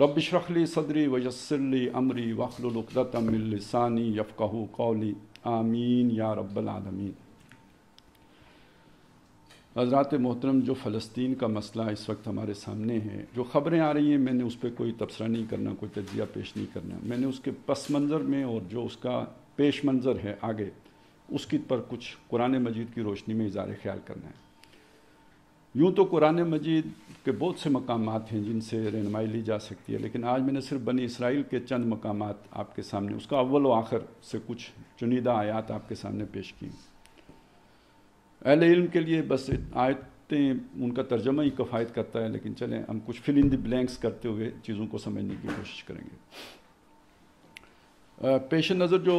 Rabbi श्रह ली सदरी वयस्सिर ली अमरी वहलुल उक़्दतम मिन लिसानी यफ़क़हू क़ौली आमीन या रब्बल आलमीन। हज़रात मोहतरम, जो फ़लस्तीन का मसला इस वक्त हमारे सामने है, जो ख़बरें आ रही हैं, मैंने उस पर कोई तबसरा नहीं करना, कोई तजिया पेश नहीं करना। मैंने उसके पस मंज़र में और जो उसका पेश मंज़र है आगे, उसकी पर कुछ कुरान मजीद की रोशनी में इज़ार ख्याल करना है। यूँ तो कुरान मजीद के बहुत से मकामात हैं जिनसे रहनुमाई ली जा सकती है, लेकिन आज मैंने सिर्फ बनी इसराइल के चंद मकामात आपके सामने, उसका अव्वल व आखिर से कुछ चुनिदा आयात आपके सामने पेश की। अहले इल्म के लिए बस आयतें, उनका तर्जमा ही किफ़ायत करता है, लेकिन चलें हम कुछ फिल इन द ब्लैंक्स करते हुए चीज़ों को समझने की कोशिश करेंगे। पेश नज़र जो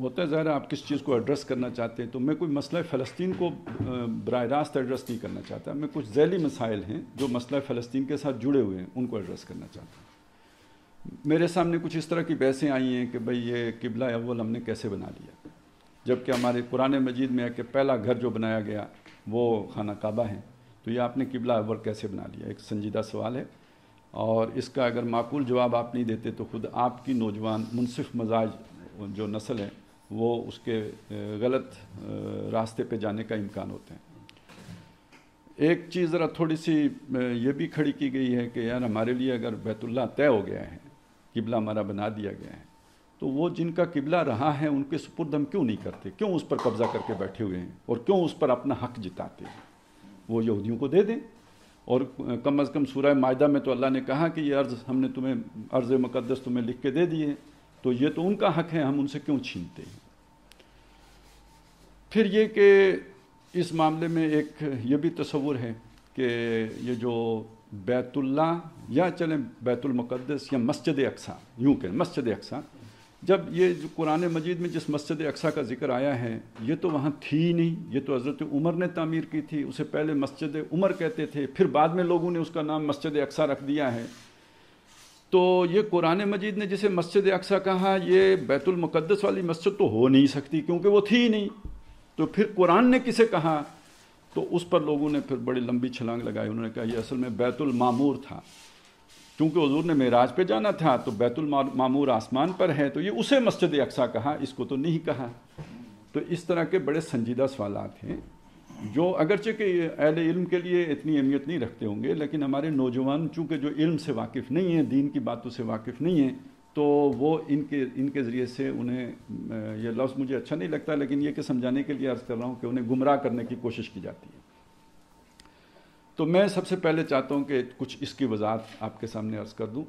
होता है, ज़ाहिर आप किस चीज़ को एड्रेस करना चाहते हैं, तो मैं कोई मसला फ़लस्तीन को बराह रास्त एड्रेस नहीं करना चाहता। मैं कुछ ज़ैली मसाइल हैं जो मसला फ़लस्तीन के साथ जुड़े हुए हैं, उनको एड्रेस करना चाहता हूँ। मेरे सामने कुछ इस तरह की बहसें आई हैं कि भाई ये किबला अव्वल हमने कैसे बना लिया, जबकि हमारे कुरान मजीद में है कि पहला घर जो बनाया गया वो खाना काबा है, तो ये आपने किबला अव्वल कैसे बना लिया? एक संजीदा सवाल है, और इसका अगर माकूल जवाब आप नहीं देते तो ख़ुद आपकी नौजवान मुनसिफ मजाज जो नस्ल है वो उसके गलत रास्ते पे जाने का इम्कान होता है। एक चीज़ ज़रा थोड़ी सी ये भी खड़ी की गई है कि यार हमारे लिए अगर बैतुल्ला तय हो गया है, किबला हमारा बना दिया गया है, तो वो जिनका किबला रहा है उनके सुपुर्द हम क्यों नहीं करते? क्यों उस पर कब्ज़ा करके बैठे हुए हैं और क्यों उस पर अपना हक़ जिताते हैं? वो यहूदियों को दे दें। और कम अज़ कम सूरह मायदा में तो अल्लाह ने कहा कि ये अर्ज़ हमने तुम्हें, अर्ज़ मुक़द्दस तुम्हें लिख के दे दिए, तो ये तो उनका हक़ है, हम उनसे क्यों छीनते हैं? फिर ये कि इस मामले में एक ये भी तस्वुर है कि ये जो बैतुल्ला या चलें बैतुल मुक़द्दस या मस्जिद अक्सा, यूँ कहें मस्जिद अक्सा, जब ये जो कुरान मजीद में जिस मस्जिद अक्सा का जिक्र आया है, ये तो वहाँ थी नहीं, ये तो हज़रत उमर ने तामीर की थी, उसे पहले मस्जिद उमर कहते थे, फिर बाद में लोगों ने उसका नाम मस्जिद अक्सा रख दिया है। तो ये कुरान मजीद ने जिसे मस्जिद अक्सा कहा, ये बैतुल मुक़द्दस वाली मस्जिद तो हो नहीं सकती क्योंकि वो थी नहीं। तो फिर कुरान ने किसे कहा? तो उस पर लोगों ने फिर बड़ी लंबी छलांग लगाई, उन्होंने कहा यह असल में बैतुल मामूर था, क्योंकि हुजूर ने मेराज पे जाना था, तो बैतुल मामूर आसमान पर है, तो ये उसे मस्जिद अक्सा कहा, इसको तो नहीं कहा। तो इस तरह के बड़े संजीदा सवालात हैं जो अगरचे कि अहल इल्म के लिए इतनी अहमियत नहीं रखते होंगे, लेकिन हमारे नौजवान चूँकि जो इल्म से वाकिफ़ नहीं हैं, दीन की बातों से वाकिफ़ नहीं हैं, तो वो इनके ज़रिए से उन्हें, यह लफ्ज़ मुझे अच्छा नहीं लगता लेकिन ये कि समझाने के लिए अर्ज़ कर रहा हूँ कि उन्हें गुमराह करने की कोशिश की जाती है। तो मैं सबसे पहले चाहता हूँ कि कुछ इसकी वजाहत आपके सामने अर्ज़ कर दूँ,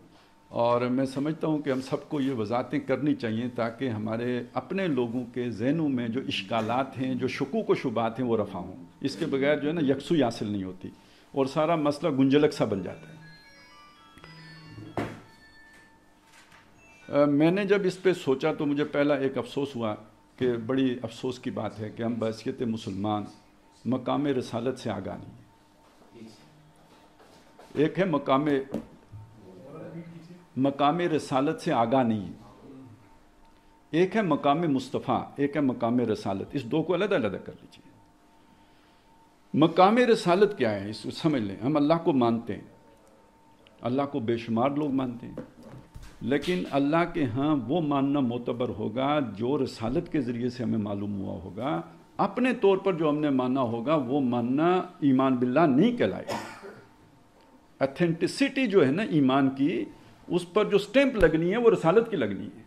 और मैं समझता हूँ कि हम सबको ये वजाहतें करनी चाहिए ताकि हमारे अपने लोगों के जहनों में जो इश्कालात हैं, जो शकूक व शुबात हैं, वो रफ़ा हों। इसके बगैर जो है ना यकसुई हासिल नहीं होती और सारा मसला गुंजलक सा बन जाता है। मैंने जब इस पर सोचा तो मुझे पहला एक अफसोस हुआ कि बड़ी अफसोस की बात है कि हम बहैसियत मुसलमान मकाम रसालत से आगाह नहीं। एक है मकाम रसालत से आगाह नहीं है, एक है मकाम मुस्तफ़ा, एक है मकाम रसालत। इस दो को अलग अलग कर लीजिए। मकाम रसालत क्या है, इसको समझ लें। हम अल्लाह को मानते हैं, अल्लाह को बेशुमार लोग मानते हैं, लेकिन अल्लाह के यहाँ वो मानना मोतबर होगा जो रसालत के ज़रिए से हमें मालूम हुआ होगा। अपने तौर पर जो हमने माना होगा वो मानना ईमान बिल्ला नहीं कहलाएगा। अथेंटिसिटी जो है ना ईमान की, उस पर जो स्टैंप लगनी है वो रसालत की लगनी है,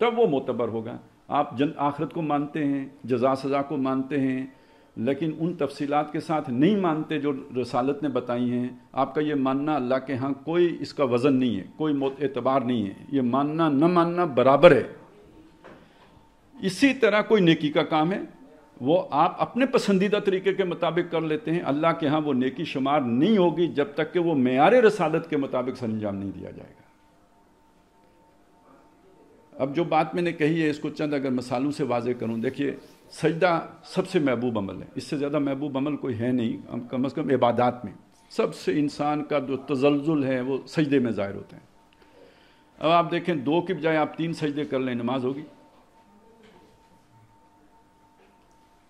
तब वो मोतबर होगा। आप जन आखरत को मानते हैं, जजा सज़ा को मानते हैं, लेकिन उन तफसीलात के साथ नहीं मानते जो रसालत ने बताई हैं। आपका ये मानना अल्लाह के यहाँ कोई इसका वज़न नहीं है, कोई एतबार नहीं है, ये मानना न मानना बराबर है। इसी तरह कोई नेकी का काम है, वो आप अपने पसंदीदा तरीके के मुताबिक कर लेते हैं, अल्लाह के यहाँ वो नेकी शुमार नहीं होगी जब तक कि वो मेयारे रसालत के मुताबिक सर अंजाम नहीं दिया जाएगा। अब जो बात मैंने कही है इसको चंद अगर मिसालों से वाजे करूँ। देखिए, सजदा सबसे महबूब अमल है, इससे ज़्यादा महबूब अमल कोई है नहीं। कम अज़ कम इबादात में सबसे इंसान का जो तज़ल्ज़ुल है वो सजदे में ज़ाहिर होते हैं। अब आप देखें, 2 की बजाय आप 3 सजदे कर लें, नमाज होगी?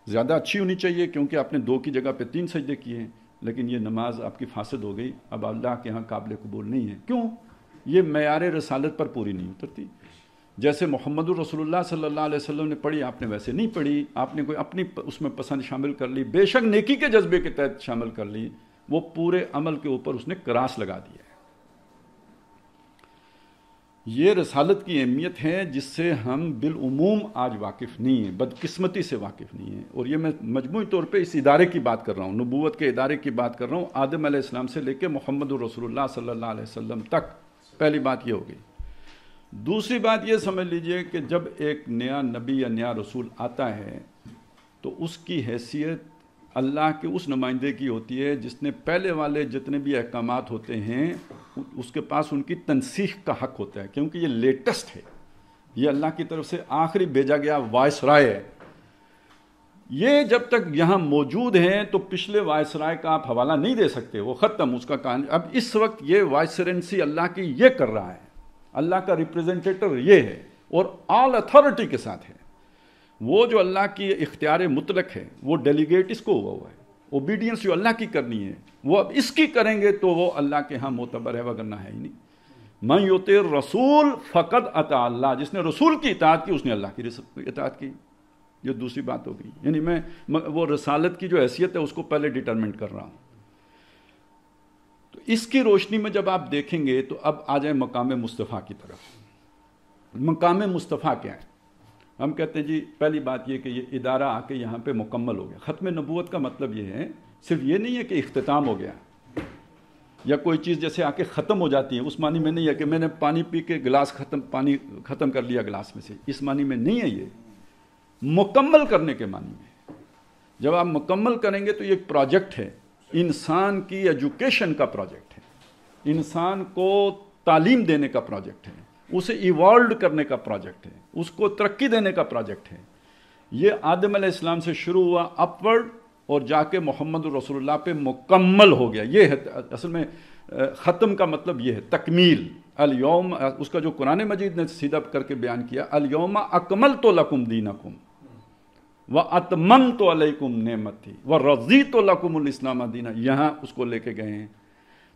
ज़्यादा अच्छी होनी चाहिए क्योंकि आपने 2 की जगह पे 3 सजदे किए हैं। लेकिन ये नमाज आपकी फासद हो गई, अब अल्लाह के यहाँ काबिल कबूल नहीं है। क्यों? ये मयारे रसालत पर पूरी नहीं उतरती। जैसे मोहम्मद रसूलुल्लाह सल्लल्लाहु अलैहि वसल्लम ने पढ़ी, आपने वैसे नहीं पढ़ी, आपने कोई अपनी उसमें पसंद शामिल कर ली, बेशक नेकी के जज्बे के तहत शामिल कर ली, वो पूरे अमल के ऊपर उसने क्रास लगा दिया है। ये रसालत की अहमियत है जिससे हम बिलुमूम आज वाकिफ़ नहीं हैं, बदकिस्मती से वाकिफ़ नहीं हैं। और ये मैं मजमूई तौर पे इस इदारे की बात कर रहा हूँ, नबूवत के इदारे की बात कर रहा हूँ, आदम अलैहिस्सलाम से लेकर मोहम्मद रसूलुल्लाह सल्लल्लाहु अलैहि वसल्लम तक। पहली बात ये हो गई। दूसरी बात ये समझ लीजिए कि जब एक नया नबी या नया रसूल आता है तो उसकी हैसियत अल्लाह के उस नुमाइंदे की होती है जिसने पहले वाले जितने भी अहकामात होते हैं उसके पास उनकी तनसीह का हक होता है, क्योंकि ये लेटेस्ट है, ये अल्लाह की तरफ से आखिरी भेजा गया वायसराय है। ये जब तक यहाँ मौजूद हैं तो पिछले वायसराय का आप हवाला नहीं दे सकते, वो ख़त्म उसका कहानी। अब इस वक्त ये वायसरेंसी अल्लाह की ये कर रहा है, अल्लाह का रिप्रेजेंटेटिव ये है और ऑल अथॉरिटी के साथ है। वो जो अल्लाह की इख्तियार मुतलक है वो डेलीगेट इसको हुआ है, ओबीडियंस जो अल्लाह की करनी है वो अब इसकी करेंगे तो वो अल्लाह के यहाँ मोतबर है, वगरना है ही नहीं। मन योते रसूल फ़कद अता अल्लाह, जिसने रसूल की इताअत की उसने अल्लाह की इताअत की। ये दूसरी बात हो गई, यानी मैं वो रसालत की जो हैसियत है उसको पहले डिटरमिन कर रहा हूँ। तो इसकी रोशनी में जब आप देखेंगे तो अब आ जाए मकाम मुस्तफ़ा की तरफ। मकाम मुस्तफ़ा क्या है? हम कहते हैं जी पहली बात यह कि ये इदारा आके यहाँ पे मुकम्मल हो गया। ख़त्म नबूवत का मतलब ये है, सिर्फ ये नहीं है कि इख्तिताम हो गया या कोई चीज़ जैसे आके ख़त्म हो जाती है, उस मानी में नहीं है कि मैंने पानी पी के गिलास ख़त्म कर लिया गिलास में से, इस मानी में नहीं है। ये मुकम्मल करने के मानी में, जब आप मुकम्मल करेंगे तो ये एक प्रोजेक्ट है, इंसान की एजुकेशन का प्रोजेक्ट है, इंसान को तालीम देने का प्रोजेक्ट है, उसे इवॉल्व करने का प्रोजेक्ट है, उसको तरक्की देने का प्रोजेक्ट है। ये आदम अलैहिस्सलाम से शुरू हुआ अपवर्ड और जाके मोहम्मद रसूलुल्लाह पे मुकम्मल हो गया। ये है असल में ख़त्म का मतलब, ये है तकमील। अल-यौम उसका जो कुरान मजीद ने सीधा करके बयान किया, अल-यौमा अकमलतु लकुम दीनकुम व अतममतु अलैकुम नेमती व रज़ीतु लकुमुल इस्लाम दीना, यहाँ उसको लेके गए हैं।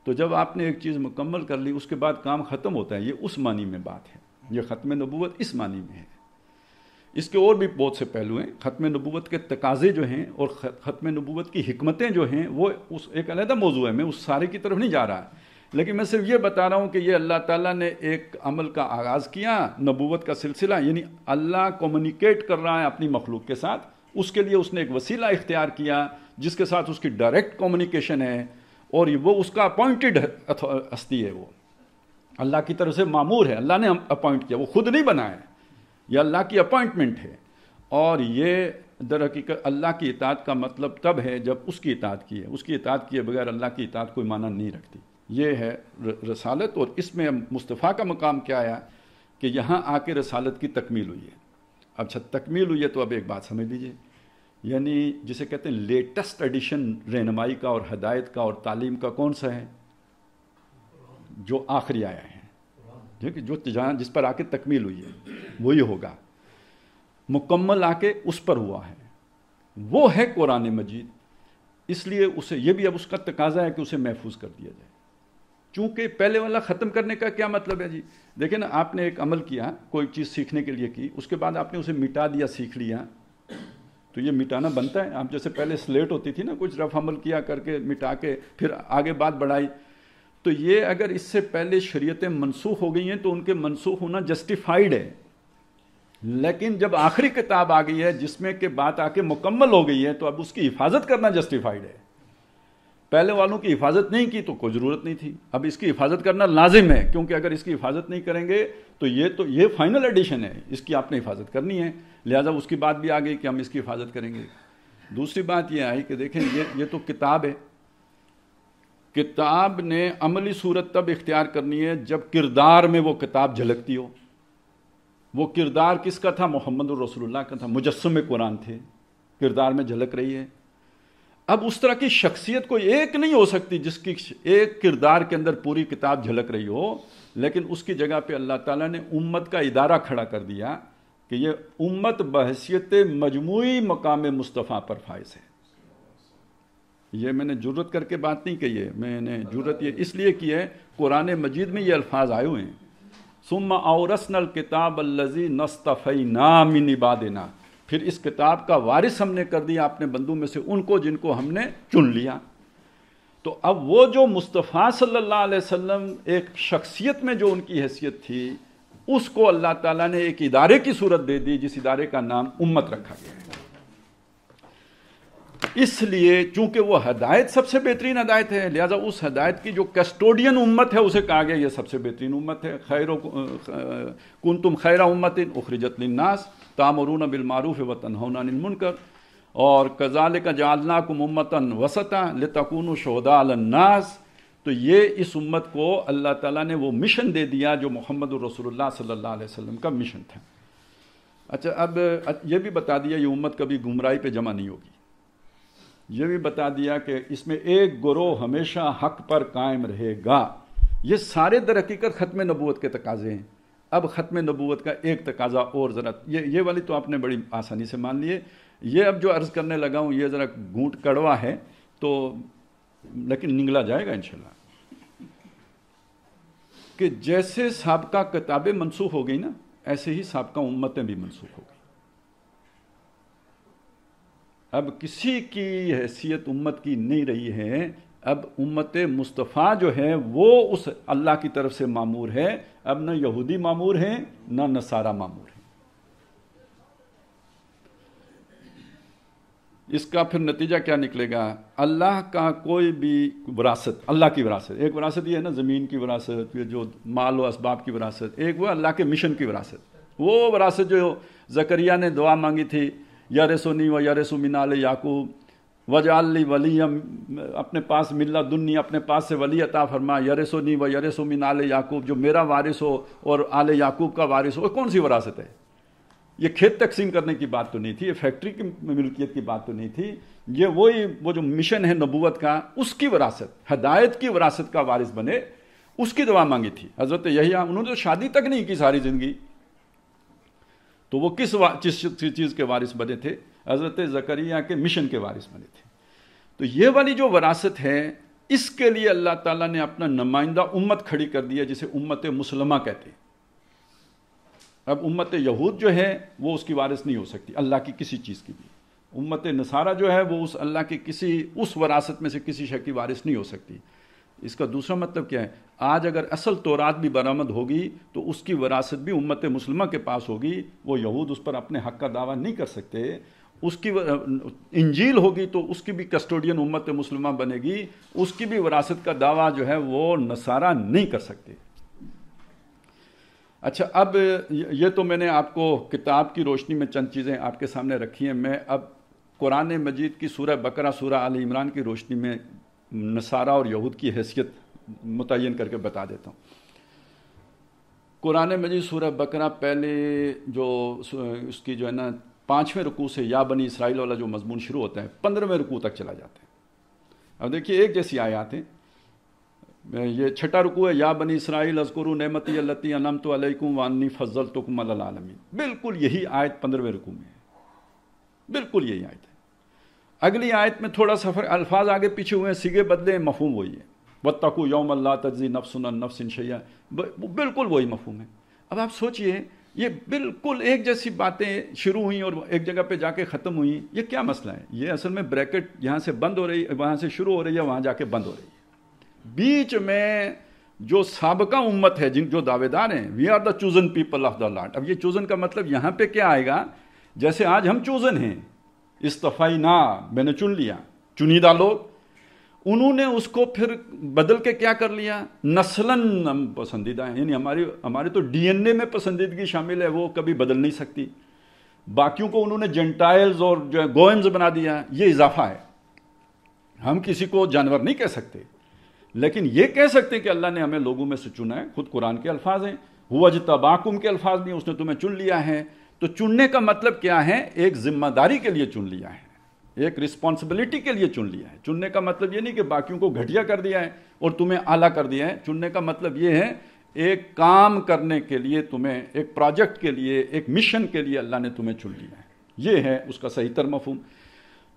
तो जब आपने एक चीज़ मुकम्मल कर ली उसके बाद काम ख़त्म होता है, ये उस मानी में बात है। ये ख़त्म नबूवत इस मानी में है। इसके और भी बहुत से पहलू हैं, ख़त्म नबूवत के तकाजे जो हैं और ख़त्म नबूवत की हिकमतें जो हैं वो उस एक अलहदा मौजू है, मैं उस सारे की तरफ नहीं जा रहा है। लेकिन मैं सिर्फ ये बता रहा हूँ कि ये अल्लाह ताला ने एक अमल का आगाज़ किया, नबूवत का सिलसिला, यानी अल्लाह कम्युनिकेट कर रहा है अपनी मखलूक के साथ, उसके लिए उसने एक वसीला इख्तियार किया जिसके साथ उसकी डायरेक्ट कम्युनिकेशन है और वो उसका अपॉइंटेड हस्ती है, वो अल्लाह की तरफ से मामूर है, अल्लाह ने अपॉइंट किया, वो खुद नहीं बनाया, यह अल्लाह की अपॉइंटमेंट है। और ये दर हकीकत अल्लाह की इताअत का मतलब तब है जब उसकी इताअत की है, उसकी इताअत किए बगैर अल्लाह की इताअत कोई माना नहीं रखती। ये है रसालत। और इसमें मुस्तफ़ा का मकाम क्या आया कि यहाँ आके रसालत की तकमील हुई है। अच्छा तकमील हुई है तो अब एक बात समझ लीजिए, यानी जिसे कहते हैं लेटेस्ट एडिशन रहनुमाई का और हदायत का और तालीम का कौन सा है? जो आखिरी आया है, ठीक है, जो जिस पर आके तकमील हुई है वही होगा। मुकम्मल आके उस पर हुआ है, वो है कुरान मजीद। इसलिए उसे ये भी अब उसका तकाजा है कि उसे महफूज कर दिया जाए, चूँकि पहले वाला ख़त्म करने का क्या मतलब है जी? देखिए ना, आपने एक अमल किया, कोई चीज़ सीखने के लिए की, उसके बाद आपने उसे मिटा दिया, सीख लिया, तो ये मिटाना बनता है। आप जैसे पहले स्लेट होती थी ना, कुछ रफ अमल किया करके मिटा के फिर आगे बात बढ़ाई, तो ये अगर इससे पहले शरीयतें मनसूख हो गई हैं तो उनके मनसूख होना जस्टिफाइड है। लेकिन जब आखिरी किताब आ गई है जिसमें के बात आके मुकम्मल हो गई है तो अब उसकी हिफाजत करना जस्टिफाइड है। पहले वालों की हिफाजत नहीं की तो कोई ज़रूरत नहीं थी, अब इसकी हिफाजत करना लाजिम है, क्योंकि अगर इसकी हिफाजत नहीं करेंगे तो ये फाइनल एडिशन है, इसकी आपने हिफाजत करनी है। लिहाजा उसकी बात भी आ गई कि हम इसकी हिफाजत करेंगे। दूसरी बात ये आई कि देखें ये तो किताब है, किताब ने अमली सूरत तब इख्तियार करनी है जब किरदार में वो किताब झलकती हो। वो किरदार किसका था? मोहम्मद रसूलुल्लाह का था, मुजस्सम कुरान थे, किरदार में झलक रही है। अब उस तरह की शख्सियत कोई एक नहीं हो सकती जिसकी एक किरदार के अंदर पूरी किताब झलक रही हो, लेकिन उसकी जगह पे अल्लाह ताला ने उम्मत का इदारा खड़ा कर दिया कि ये उम्मत बहसियत मजमूई मकाम मुस्तफ़ा पर फाइज है। ये मैंने जुर्रत करके बात नहीं कही है, मैंने जुर्रत ये इसलिए की है कुरान मजीद में ये अल्फाज आए हुए हैं, सुम्मा औरसनल किताब अल्लज़ी नस्तफ़ैना मिन इबादिना, फिर इस किताब का वारिस हमने कर दिया अपने बंदों में से उनको जिनको हमने चुन लिया। तो अब वो जो मुस्तफ़ा सल्लल्लाहु अलैहि वसल्लम एक शख्सियत में जो उनकी हैसियत थी उसको अल्लाह ताला ने एक इदारे की सूरत दे दी जिस इदारे का नाम उम्मत रखा गया है। इसलिए चूंकि वो हदायत सबसे बेहतरीन हदायत है लिहाजा उस हदायत की जो कस्टोडियन उम्मत है उसे कहा गया ये सबसे बेहतरीन उम्मत है। खैर कुंतुम खैरा उम्मतिन उखरिजत लिन्नास तामुरून बिलमारूफ व तन्हौना अनिल मुनकर और कज़ालिक जअलनाकुम उम्मतन वसता लितकूनू शुहदा अलन्नास। तो ये इस उम्मत को अल्लाह ताला ने वो मिशन दे दिया जो मोहम्मद रसूलुल्लाह सल्लल्लाहु अलैहि वसल्लम का मिशन था। अच्छा, अब ये भी बता दिया ये उम्मत कभी गुमराही पे जमा नहीं होगी, ये भी बता दिया कि इसमें एक गिरोह हमेशा हक पर कायम रहेगा। ये सारे दरहकीकत ख़त्म नबूवत के तकाजे हैं। अब ख़त्म नबूवत का एक तकाजा और ज़रा ये वाली तो आपने बड़ी आसानी से मान लिए, ये अब जो अर्ज़ करने लगा हूँ ये ज़रा घूंट कड़वा है तो लेकिन निगला जाएगा इंशाल्लाह। कि जैसे साबका किताबें मनसूख हो गई ना ऐसे ही साबका उम्मतें भी मनसूख हो गई। अब किसी की हैसियत उम्मत की नहीं रही है, अब उम्मत मुस्तफ़ा जो है वो उस अल्लाह की तरफ से मामूर है। अब न यहूदी मामूर हैं न नसारा मामूर हैं। इसका फिर नतीजा क्या निकलेगा? अल्लाह का कोई भी विरासत, अल्लाह की विरासत, एक विरासत ये है ना ज़मीन की विरासत, ये जो माल व असबाब की विरासत, एक वो अल्लाह के मिशन की विरासत, वो विरासत जो ज़करिया ने दुआ मांगी थी या रसोनी व या रसो मिनाल याकूब वजाली वलीम, अपने पास मिल्ला दुनिया अपने पास से वली अता फरमा, या रसोनी व या रसो मिनाल याकूब जो मेरा वारिस हो और आल याकूब का वारिस हो। कौन सी विरासत है? ये खेत तकसीम करने की बात तो नहीं थी, ये फैक्ट्री की मिल्कियत की बात तो नहीं थी, ये वही वो जो मिशन है नबूवत का उसकी विरासत, हदायत की विरासत का वारिस बने, उसकी दुआ मांगी थी हज़रत यहिया। उन्होंने तो शादी तक नहीं की सारी ज़िंदगी, तो वो किस चीज़ के वारिस बने थे? हज़रत ज़करिया के मिशन के वारिस बने थे। तो ये वाली जो वरासत है इसके लिए अल्लाह ताला ने अपना नुमाइंदा उम्मत खड़ी कर दिया जिसे उम्मत मुसलमा कहते हैं। अब उम्मत यहूद जो है वो उसकी वारिस नहीं हो सकती अल्लाह की किसी चीज़ की भी, उम्मत नसारा जो है वो उस अल्लाह की किसी उस वरासत में से किसी शय की वारिस नहीं हो सकती। इसका दूसरा मतलब क्या है? आज अगर असल तौरात भी बरामद होगी तो उसकी विरासत भी उम्मत मुसलमा के पास होगी, वो यहूद उस पर अपने हक़ का दावा नहीं कर सकते। उसकी इंजील होगी तो उसकी भी कस्टोडियन उम्मत मुसलमा बनेगी, उसकी भी विरासत का दावा जो है वो नसारा नहीं कर सकते। अच्छा, अब ये तो मैंने आपको किताब की रोशनी में चंद चीज़ें आपके सामने रखी हैं। मैं अब कुरान मजीद की सूरह बकरा सूरह आल इमरान की रोशनी में नसारा और यहूद की हैसियत मुतय्यन करके बता देता हूँ। कुरान मजीद सूरह बकरा पहले जो उसकी जो है ना 5वें रुकू से या बनी इसराइल वाला जो मजमून शुरू होता है 15वें रुकू तक चला जाता है। अब देखिए एक जैसी आयात हैं। ये 6ठा रुकू है, या बनी इसराइल अज़कुरू नेमती अल्लती अनअमतु अलैकुम व अन्नी फज़्ज़लतुकुम अलल आलमीन। बिल्कुल यही आयत 15वें रुकू में है, बिल्कुल यही आयत है। अगली आयत में थोड़ा सा अल्फाज आगे पीछे हुए हैं, सिगे बदले, मफहूम वही है। वत्तकू यौमन ला तज्जी नफ्सुन अन नफ्सिन शैया, बिल्कुल वही मफहूम है। अब आप सोचिए ये बिल्कुल एक जैसी बातें शुरू हुई और एक जगह पे जाके ख़त्म हुई, ये क्या मसला है? ये असल में ब्रैकेट यहाँ से बंद हो रही है, वहाँ से शुरू हो रही है, वहाँ जाके बंद हो रही है। बीच में जो साबका उम्मत है जिन जो दावेदार हैं, we are the chosen people of the Lord. अब ये चूज़न का मतलब यहाँ पर क्या आएगा? जैसे आज हम चूज़न हैं, इस्तफ़ाई ना, मैंने चुन लिया, चुनीदा लोग। उन्होंने उसको फिर बदल के क्या कर लिया? नस्लन हम पसंदीदा हैं, यानी हमारे तो DNA में पसंदीदगी शामिल है, वो कभी बदल नहीं सकती। बाकियों को उन्होंने जेंटाइल्स और जो है गोएम्स बना दिया, ये इजाफा है। हम किसी को जानवर नहीं कह सकते, लेकिन ये कह सकते हैं कि अल्लाह ने हमें लोगों में से चुना है। खुद कुरान के अल्फाज हैं, हुवा जतबाकुम के अल्फाज नहीं, उसने तुम्हें चुन लिया है। तो चुनने का मतलब क्या है? एक जिम्मेदारी के लिए चुन लिया है, एक रिस्पॉन्सिबिलिटी के लिए चुन लिया है। चुनने का मतलब ये नहीं कि बाकियों को घटिया कर दिया है और तुम्हें आला कर दिया है। चुनने का मतलब ये है एक काम करने के लिए तुम्हें, एक प्रोजेक्ट के लिए, एक मिशन के लिए अल्लाह ने तुम्हें चुन लिया है। ये है उसका सही तर मफहूम।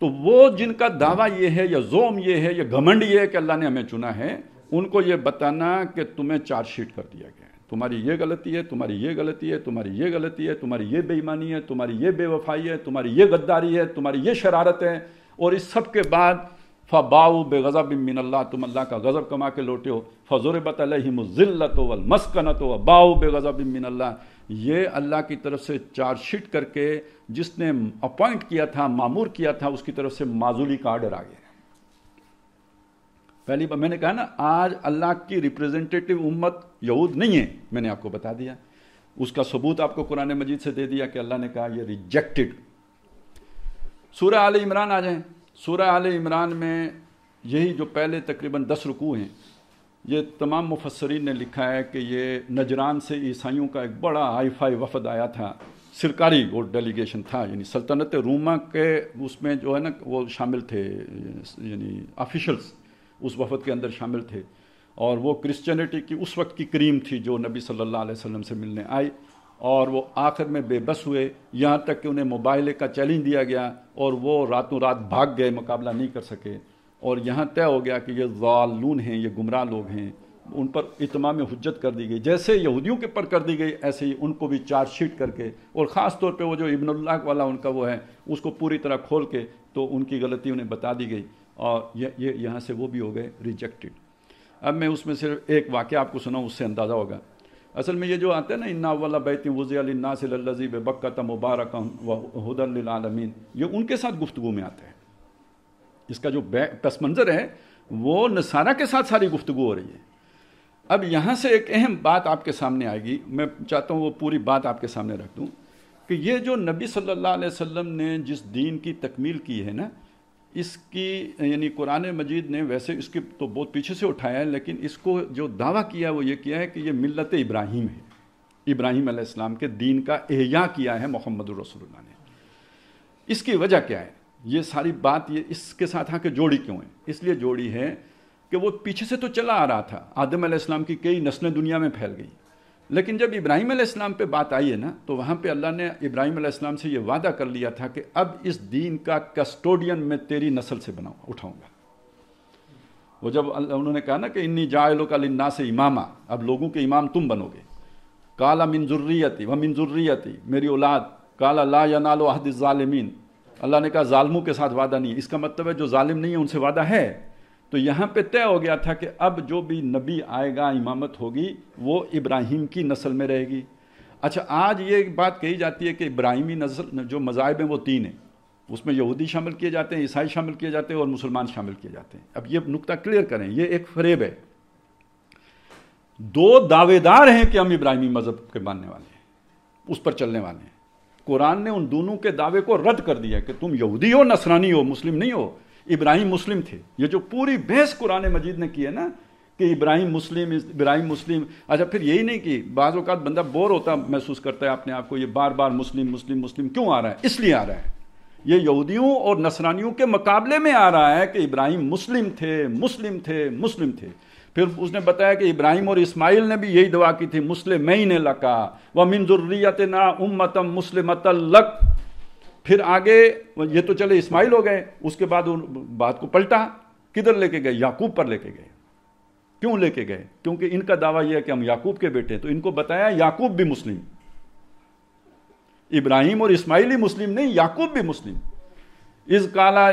तो वो जिनका दावा ये है या जोम ये है या घमंड ये है कि अल्लाह ने हमें चुना है, उनको ये बताना कि तुम्हें चार्जशीट कर दिया गया है, तुम्हारी ये गलती है, तुम्हारी ये गलती है, तुम्हारी ये गलती है, तुम्हारी ये बेईमानी है, तुम्हारी ये बेवफाई है, तुम्हारी ये गद्दारी है, तुम्हारी ये शरारत है। और इस सब के बाद फ़बाऊ बेगज़ब मिन अल्लाह, तुम अल्लाह का गज़ब कमा के लौटे हो। फ़ज़ुरिबत अलैहिमुज़्ज़िल्लतु वल्मस्कनतु वबाऊ बेगज़ब मिन अल्लाह, ये अल्लाह की तरफ से चार्जशीट करके जिसने अपॉइंट किया था, मामूर किया था, उसकी तरफ से माजूली का आर्डर आ गया। पहली बार मैंने कहा ना, आज अल्लाह की रिप्रेजेंटेटिव उम्मत यहूद नहीं है, मैंने आपको बता दिया, उसका सबूत आपको कुरान मजीद से दे दिया कि अल्लाह ने कहा यह रिजेक्टेड। सूरह आल इमरान आ जाए, सूरह आल इमरान में यही जो पहले तकरीबन 10 रुकू हैं, ये तमाम मुफस्सरीन ने लिखा है कि ये नजरान से ईसाइयों का एक बड़ा हाई फाई वफद आया था, सरकारी वो डेलीगेशन था, यानी सल्तनत रूमा के उसमें जो है ना वो शामिल थे, यानी ऑफिशल्स उस वफद के अंदर शामिल थे। और वो क्रिश्चियनिटी की उस वक्त की क्रीम थी जो नबी सल्लल्लाहु अलैहि वसल्लम से मिलने आई, और वो आखिर में बेबस हुए, यहाँ तक कि उन्हें मोबाइल का चैलेंज दिया गया और वो रातों रात भाग गए, मुकाबला नहीं कर सके। और यहाँ तय हो गया कि ये ज़ालून हैं, ये गुमराह लोग हैं, उन पर इतमाम हुज्जत कर दी गई, जैसे यहूदियों के पर कर दी गई ऐसे ही उनको भी चार्जशीट करके, और ख़ास तौर पे वो जो इब्नुल्लाह वाला उनका वो है उसको पूरी तरह खोल के तो उनकी गलती उन्हें बता दी गई, और ये यहाँ से वो भी हो गए रिजेक्टेड। अब मैं उसमें सिर्फ एक वाक़या आपको सुनाऊँ, उससे अंदाज़ा होगा। असल में ये जो आता है ना, इन्ना अव्वल बैत वुज़िअ लिन्नास लल्लज़ी बिबक्कत मुबारकन व हुदल लिल आलमीन, ये उनके साथ गुफ्तगू में आता है। इसका जो पस मंज़र है वो नसारा के साथ सारी गुफ्तगू हो रही है। अब यहाँ से एक अहम बात आपके सामने आएगी, मैं चाहता हूँ वो पूरी बात आपके सामने रख दूँ कि ये जो नबी सल्लल्लाहु अलैहि वसल्लम ने जिस दीन की तकमील की है ना, इसकी यानी कुरान मजीद ने वैसे इसके तो बहुत पीछे से उठाया है, लेकिन इसको जो दावा किया वो ये किया है कि ये मिल्लत इब्राहीम है, इब्राहीम अलैहिस्सलाम के दीन का एहया किया है मोहम्मदुर रसूलुल्लाह ने। इसकी वजह क्या है, ये सारी बात ये इसके साथ आके जोड़ी क्यों है? इसलिए जोड़ी है कि वो पीछे से तो चला आ रहा था, आदम अलैहिस्सलाम की कई नस्लें दुनिया में फैल गई, लेकिन जब इब्राहीम अलैहिस्सलाम पे बात आई है ना, तो वहाँ पे अल्लाह ने इब्राहीम अलैहिस्सलाम से ये वादा कर लिया था कि अब इस दीन का कस्टोडियन मैं तेरी नस्ल से बनाऊँगा, उठाऊँगा। वो जब उन्होंने कहा ना कि इन्नी जाइलुका लिन्नास इमामा, अब लोगों के इमाम तुम बनोगे, काला मिन ज़ुर्रियती व मिन ज़ुर्रियती, मेरी औलाद, काला ला यनालु अहद ज़ालिमीन, अल्लाह ने कहा ज़ालिमों के साथ वादा नहीं। इसका मतलब है जो ज़ालिम नहीं है उनसे वादा है। तो यहाँ पे तय हो गया था कि अब जो भी नबी आएगा, इमामत होगी, वो इब्राहीम की नस्ल में रहेगी। अच्छा, आज ये बात कही जाती है कि इब्राहिमी नस्ल जो मज़ाहिब हैं वो तीन हैं, उसमें यहूदी शामिल किए जाते हैं, ईसाई शामिल किए जाते हैं और मुसलमान शामिल किए जाते हैं। अब ये नुक्ता क्लियर करें, ये एक फरेब है। दो दावेदार हैं कि हम इब्राहिमी मज़हब के मानने वाले हैं, उस पर चलने वाले हैं। कुरान ने उन दोनों के दावे को रद्द कर दिया कि तुम यहूदी हो, नसरानी हो, मुस्लिम नहीं हो। इब्राहिम मुस्लिम थे। ये जो पूरी बहस कुरान मजीद ने की है ना कि इब्राहिम मुस्लिम, इब्राहिम मुस्लिम। अच्छा, फिर यही नहीं कि बाज़ औक़ात बंदा बोर होता महसूस करता है अपने आप को, ये बार बार मुस्लिम मुस्लिम मुस्लिम क्यों आ रहा है? इसलिए आ रहा है, ये यहूदियों और नसरानियों के मुकाबले में आ रहा है कि इब्राहिम मुस्लिम थे, मुस्लिम थे, मुस्लिम थे। फिर उसने बताया कि इब्राहिम और इस्माइल ने भी यही दुआ की थी, मुस्लिमैन लका व मिन ज़ुर्रियतिना उम्मतन मुस्लिमतन लक। फिर आगे ये तो चले इस्माइल हो गए, उसके बाद उन बात को पलटा, किधर लेके गए? याकूब पर लेके गए। क्यों लेके गए? क्योंकि इनका दावा यह है कि हम याकूब के बेटे हैं, तो इनको बताया याकूब भी मुस्लिम, इब्राहिम और इस्माइल ही मुस्लिम नहीं, याकूब भी मुस्लिम। इस काला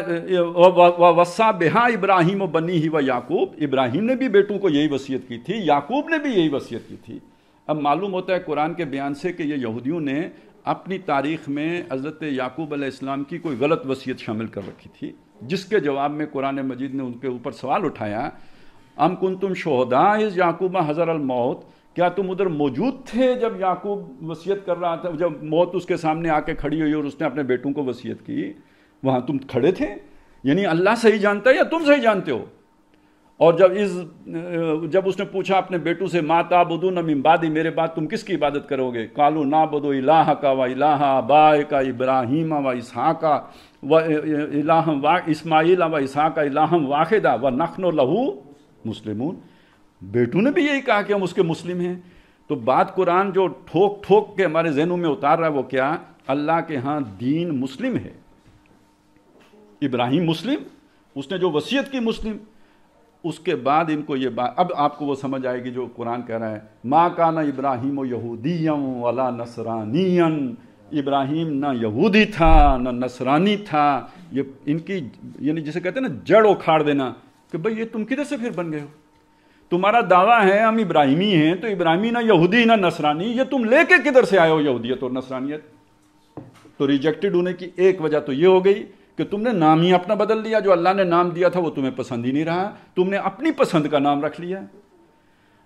वसा बेहा इब्राहिम बनी ही व याकूब, इब्राहिम ने भी बेटों को यही वसीयत की थी, याकूब ने भी यही वसीयत की थी। अब मालूम होता है कुरान के बयान से कि ये यहूदियों ने अपनी तारीख़ में हज़रत याकूब अलैहिस्सलाम की कोई गलत वसीयत शामिल कर रखी थी, जिसके जवाब में कुरान मजीद ने उनके ऊपर सवाल उठाया, अम कुंतुम शुहदा इज़ याकूब हज़रल मौत, क्या तुम उधर मौजूद थे जब याकूब वसीयत कर रहा था, जब मौत उसके सामने आके खड़ी हुई और उसने अपने बेटों को वसीयत की, वहाँ तुम खड़े थे? यानी अल्लाह सही जानता है या तुम सही जानते हो? और जब उसने पूछा अपने बेटों से, मा ताबुदून मिन बादी, मेरे बाद तुम किसकी इबादत करोगे? कालू नाबुदु इलाहका व इलाहा आबाएका इब्राहीम व इसहाका व इलाहम वा इस्माइल व इसहाका इलाहम वाहिदा व नखनो लहू मुस्लिमून। बेटों ने भी यही कहा कि हम उसके मुस्लिम हैं। तो बात कुरान जो ठोक ठोक के हमारे जहनों में उतार रहा है वो क्या? अल्लाह के यहाँ दीन मुस्लिम है, इब्राहिम मुस्लिम, उसने जो वसीयत की मुस्लिम, उसके बाद इनको ये बात अब आपको वो समझ आएगी जो कुरान कह रहा है, मा काना इब्राहीम यहूदियम वला नसरानियन, इब्राहीम ना यहूदी था ना नसरानी था। ये इनकी यानी जिसे कहते हैं ना जड़ उखाड़ देना कि भाई ये तुम किधर से फिर बन गए हो, तुम्हारा दावा है हम इब्राहिमी हैं तो इब्राहिमी ना यहूदी ना नसरानी, ये तुम लेके किधर से आए हो यहूदियत और नसरानियत। तो रिजेक्टेड होने की एक वजह तो ये हो गई कि तुमने नाम ही अपना बदल दिया, जो अल्लाह ने नाम दिया था वो तुम्हें पसंद ही नहीं रहा, तुमने अपनी पसंद का नाम रख लिया।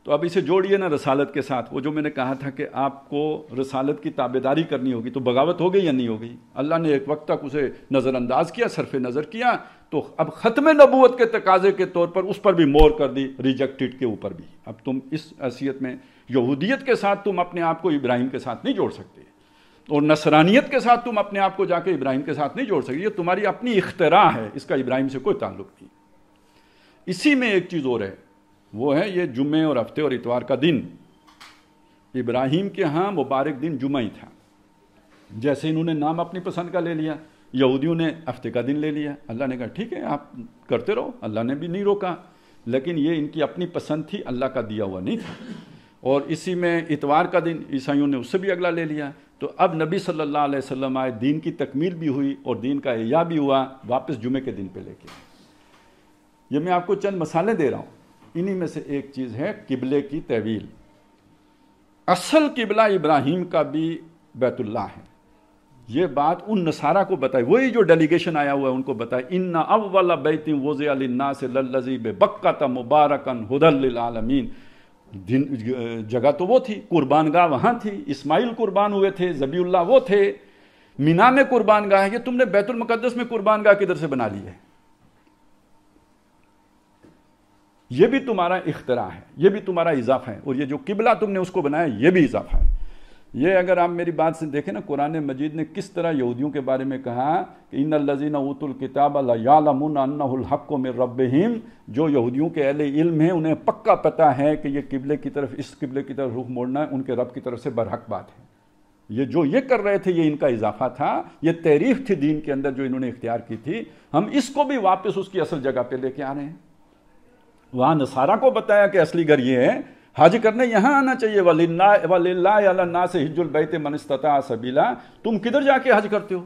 तो अब इसे जोड़िए ना रसालत के साथ, वो जो मैंने कहा था कि आपको रसालत की ताबेदारी करनी होगी। तो बगावत हो गई या नहीं हो गई, अल्लाह ने एक वक्त तक उसे नज़रअंदाज किया, सरफ नज़र किया, तो अब ख़त्म नबूवत के तकाजे के तौर पर उस पर भी मोहर कर दी, रिजेक्टेड के ऊपर भी। अब तुम इस हैसियत में यहूदियत के साथ तुम अपने आप को इब्राहिम के साथ नहीं जोड़ सकते, और नसरानियत के साथ तुम अपने आप को जाके इब्राहिम के साथ नहीं जोड़ सकते, ये तुम्हारी अपनी इख्तिरा है, इसका इब्राहिम से कोई ताल्लुक़ नहीं। इसी में एक चीज़ और है, वो है ये जुम्मे और हफ्ते और इतवार का दिन। इब्राहिम के यहाँ मुबारक दिन जुम्मा ही था, जैसे इन्होंने नाम अपनी पसंद का ले लिया, यहूदियों ने हफ्ते का दिन ले लिया, अल्लाह ने कहा ठीक है आप करते रहो, अल्लाह ने भी नहीं रोका, लेकिन ये इनकी अपनी पसंद थी, अल्लाह का दिया हुआ नहीं था। और इसी में इतवार का दिन ईसाइयों ने उससे भी अगला ले लिया। तो अब नबी सल्लल्लाहु अलैहि वसल्लम आए, दीन की तकमील भी हुई और दीन का इह्या भी हुआ, वापस जुमे के दिन पे लेके। ये मैं आपको चंद मसाले दे रहा हूँ, इन्हीं में से एक चीज़ है किबले की तवील। असल किबला इब्राहिम का भी बैतुल्लाह है, ये बात उन नसारा को बताई, वही जो डेलीगेशन आया हुआ है उनको बताई, इन्ना अव्वल बैतिन वुज़िया लिन्नास लल्लज़ी बिबक्का मुबारकन हुदल लिल आलमीन। दिन जगह तो वो थी, कुर्बान गाह वहाँ थी, इस्माइल कुर्बान हुए थे, ज़बीउल्लाह वो थे, मीना में कुर्बान गाह है, कि तुमने बैतुल मुक़द्दस में कुर्बान गाह किधर से बना ली है। ये भी तुम्हारा इख्तिरा है, ये भी तुम्हारा इजाफा है, और ये जो किबला तुमने उसको बनाया ये भी इजाफा है। ये अगर आप मेरी बात से देखें ना, कुरान मजीद ने किस तरह यहूदियों के बारे में कहा कि इन्नल्लज़ीना ऊतुल किताब ला यालमुना अन्नहुल हक्कु मिर रब्बिहिम, जो यहूदियों के अहले इल्म हैं उन्हें पक्का पता है कि ये किबले की तरफ, इस किबले की तरफ रुख मोड़ना है उनके रब की तरफ से बरहक बात है। ये जो ये कर रहे थे ये इनका इजाफा था, ये तहरीफ थी दीन के अंदर जो इन्होंने इख्तियार की थी। हम इसको भी वापस उसकी असल जगह पर लेके आ रहे हैं। वहाँ नसारा को बताया कि असली घर ये है, हाज करने यहाँ आना चाहिए, वलिल्लाहि अला नास हिज्जुल बैत मन इस्तताअ सबीला, तुम किधर जाके हज करते हो,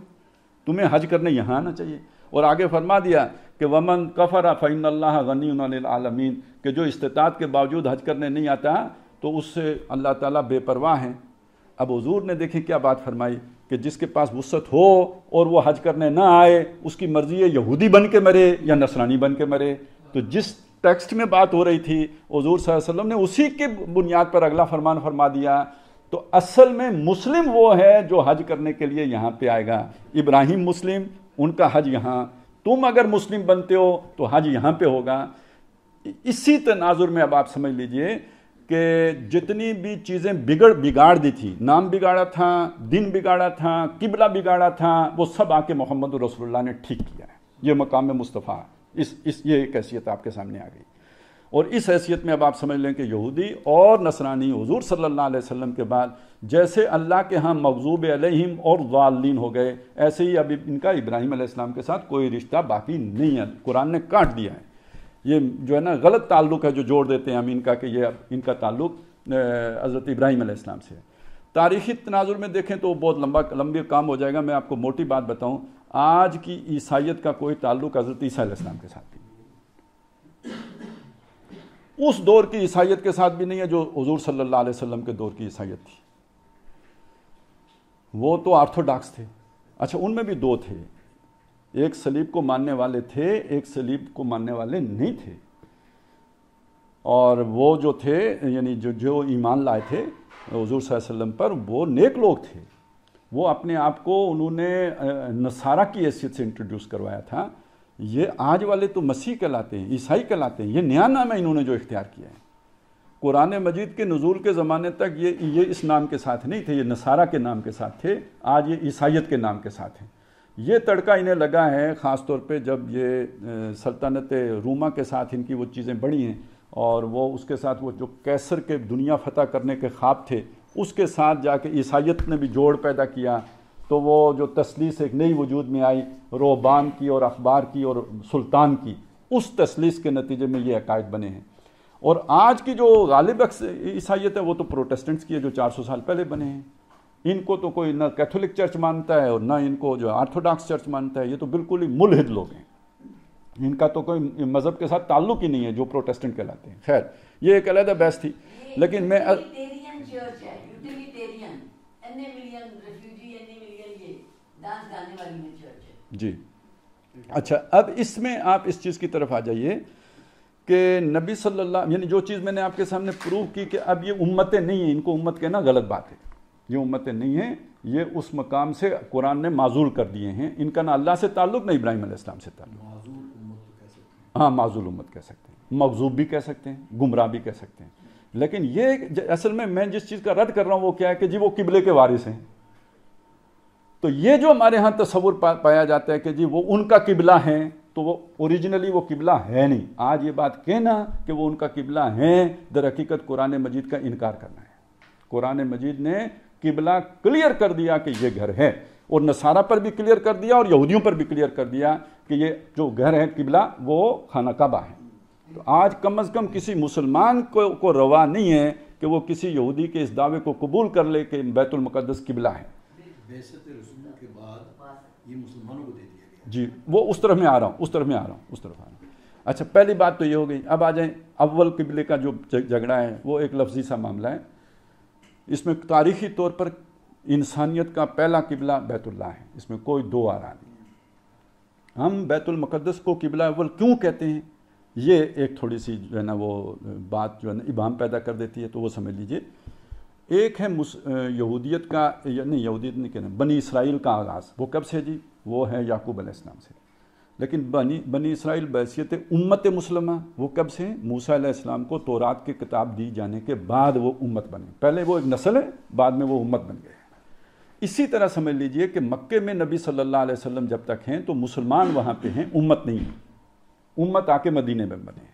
तुम्हें हज करने यहाँ आना चाहिए। और आगे फरमा दिया कि वमन कफरा फइन्नल्लाह गनीयुन अनिल आलमीन, कि जो इस्तात के बावजूद हज करने नहीं आता तो उससे अल्लाह ताला बेपरवाह है। अब हुजूर ने देखें क्या बात फरमाई कि जिसके पास वुसअत हो और वो हज करने ना आए, उसकी मर्जी है यहूदी बन के मरे या नसरानी बन के मरे। तो जिस टेक्स्ट में बात हो रही थी हुजूर सल्लल्लाहु अलैहि वसल्लम ने उसी के बुनियाद पर अगला फरमान फरमा दिया। तो असल में मुस्लिम वो है जो हज करने के लिए यहाँ पे आएगा, इब्राहिम मुस्लिम, उनका हज यहाँ, तुम अगर मुस्लिम बनते हो तो हज यहाँ पे होगा। इसी तनाजुर में अब आप समझ लीजिए कि जितनी भी चीज़ें बिगाड़ दी थी, नाम बिगाड़ा था, दिन बिगाड़ा था, किबला बिगाड़ा था, वो सब आके मोहम्मद रसूलुल्लाह ने ठीक किया है। ये मकाम मुस्तफ़ा इस ये एक हैसियत आपके सामने आ गई। और इस हैसियत में अब आप समझ लें कि यहूदी और नसरानी हुजूर सल्लल्लाहु अलैहि वसल्लम के बाद जैसे अल्लाह के यहाँ मग़ज़ूब अलैहिम और ज़ालिलीन हो गए, ऐसे ही अब इनका इब्राहिम अलैहिस्सलाम के साथ कोई रिश्ता बाकी नहीं है, कुरान ने काट दिया है। ये जो है ना गलत ताल्लुक़ है जो जोड़ देते हैं हम इनका, कि ये इनका ताल्लुक़ हज़रत इब्राहिम अलैहिस्सलाम से है। तारीख़ी तनाजुर में देखें तो बहुत लंबी काम हो जाएगा, मैं आपको मोटी बात बताऊँ, आज की ईसाइयत का कोई ताल्लुक हज़रत ईसा अलैहिस्सलाम के साथ नहीं, उस दौर की ईसाइयत के साथ भी नहीं है जो हुजूर सल्लल्लाहु अलैहि वसल्लम के दौर की ईसाइयत थी। वो तो ऑर्थोडॉक्स थे, अच्छा उनमें भी दो थे, एक सलीब को मानने वाले थे, एक सलीब को मानने वाले नहीं थे। और वो जो थे यानी जो ईमान लाए थे हुजूर सल्लल्लाहु अलैहि वसल्लम पर, वो नेक लोग थे। वो अपने आप को उन्होंने नसारा की हैसियत से इंट्रोड्यूस करवाया था। ये आज वाले तो मसीह कहलाते हैं, ईसाई कहलाते हैं, ये नया नाम है इन्होंने जो इख्तियार किया है। कुरान मजीद के नुज़ूल के ज़माने तक ये इस नाम के साथ नहीं थे, ये नसारा के नाम के साथ थे, आज ये ईसाइयत के नाम के साथ हैं। ये तड़का इन्हें लगा है ख़ास तौर पे जब ये सल्तनत रूमा के साथ इनकी वो चीज़ें बढ़ी हैं, और वो उसके साथ वो जो कैसर के दुनिया फतह करने के ख्वाब थे उसके साथ जाके ईसाइयत ने भी जोड़ पैदा किया। तो वो जो तसलीस एक नई वजूद में आई रोबान की और अखबार की और सुल्तान की, उस तसलीस के नतीजे में ये अकायद बने हैं। और आज की जो गालिब ईसाइयत है वो तो प्रोटेस्टेंट्स की है जो 400 साल पहले बने हैं। इनको तो कोई ना कैथोलिक चर्च मानता है और ना इनको जो आर्थोडॉक्स चर्च मानता है, ये तो बिल्कुल ही मुल्हिद लोग हैं, इनका तो कोई मज़हब के साथ ताल्लुक ही नहीं है जो प्रोटेस्टेंट कहलाते हैं। खैर ये एक अलग बहस थी, लेकिन मैं जी अच्छा, अब इसमें आप इस चीज़ की तरफ आ जाइए कि नबी सल्लल्लाहु यानी जो चीज़ मैंने आपके सामने प्रूव की कि अब ये उम्मतें नहीं हैं, इनको उम्मत कहना गलत बात है, ये उम्मतें नहीं हैं, ये उस मकाम से कुरान ने माजूल कर दिए हैं, इनका ना अल्लाह से ताल्लुक़ ना इब्राहिम अलैहिस्सलाम से ताल्लुक़। हाँ माजूल उम्मत कह सकते हैं, मगजूब भी कह सकते हैं, गुमराह भी कह सकते हैं। लेकिन ये असल में मैं जिस चीज़ का रद्द कर रहा हूँ वो क्या है कि जी वो किबले के वारिस हैं। तो ये जो हमारे यहाँ तस्वुर पाया जाता है कि जी वो उनका किबला है, तो वो ओरिजिनली वो किबला है नहीं। आज ये बात कहना कि वो उनका किबला है, दर हकीकत कुरान मजीद का इनकार करना है। कुरान मजीद ने किबला क्लियर कर दिया कि ये घर है, और नसारा पर भी क्लियर कर दिया और यहूदियों पर भी क्लियर कर दिया कि ये जो घर है किबला वो खाना काबा है। तो आज कम से कम किसी मुसलमान को रवा नहीं है कि वो किसी यहूदी के इस दावे को कबूल कर ले कि बैतुल मुक़द्दस किबला है। के बाद ये मुसलमानों को दे दिया गया। जी वो उस तरफ में आ रहा हूँ। अच्छा पहली बात तो ये हो गई। अब आ जाए अव्वल किबले का जो झगड़ा है वो एक लफ्जी सा मामला है। इसमें तारीखी तौर पर इंसानियत का पहला किबला बैतुल्लाह है, इसमें कोई दो आरा नहीं है। हम बैतुल मुक़द्दस को किबला अव्वल क्यों कहते हैं, ये एक थोड़ी सी जो है ना वो बात जो है ना इबाम पैदा कर देती है, तो वो समझ लीजिए। एक है यहूदियत का, नहीं यहूदियत नहीं कहना, बनी इसराइल का आगाज़ वो कब से जी, वो है याकूब अलैहिस्सलाम से। लेकिन बनी इसराइल बहसीत उम्मत मुसलमा वो कब से, मूसा अलैहिस्सलाम को तौरात की किताब दी जाने के बाद वो उम्मत बने। पहले वो एक नस्ल है, बाद में वो उम्मत बन गए। इसी तरह समझ लीजिए कि मक्के में नबी सल्लल्लाहु अलैहि वसल्लम जब तक हैं तो मुसलमान वहाँ पर हैं, उम्मत नहीं है। उम्मत आके मदीने में बने।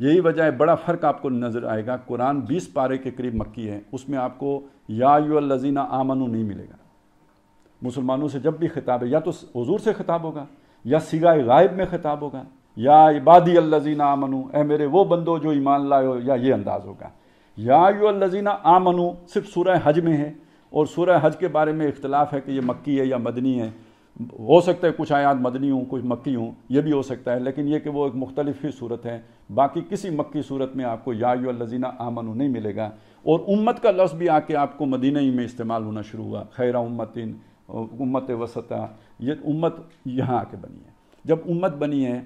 यही वजह है, बड़ा फ़र्क आपको नज़र आएगा। कुरान 20 पारे के करीब मक्की है, उसमें आपको या अय्युहल्लज़ीना आमनू नहीं मिलेगा। मुसलमानों से जब भी खिताब है या तो हुजूर से खिताब होगा या सिगाए गायब में खिताब होगा, या इबादी अल्लज़ीना आमनू, ए मेरे वो बंदो जो ईमान लाए हो, या ये अंदाज़ होगा। या अय्युहल्लज़ीना आमनू सिर्फ सूरह हज में है, और सूरह हज के बारे में इख्तलाफ है कि ये मक्की है या मदनी है। हो सकता है कुछ आयात मदनी हूँ, कुछ मक्की हूँ, ये भी हो सकता है, लेकिन यह कि वो एक मुख्तलिफ ही सूरत है। बाकी किसी मक्की सूरत में आपको या अय्युहल्लज़ीना आमनू नहीं मिलेगा। और उम्मत का लफ्ज़ भी आके आपको मदीना ही में इस्तेमाल होना शुरू हुआ, खैरा उम्मतिन, उम्मत वसता, ये उम्मत यहाँ आके बनी है। जब उम्मत बनी है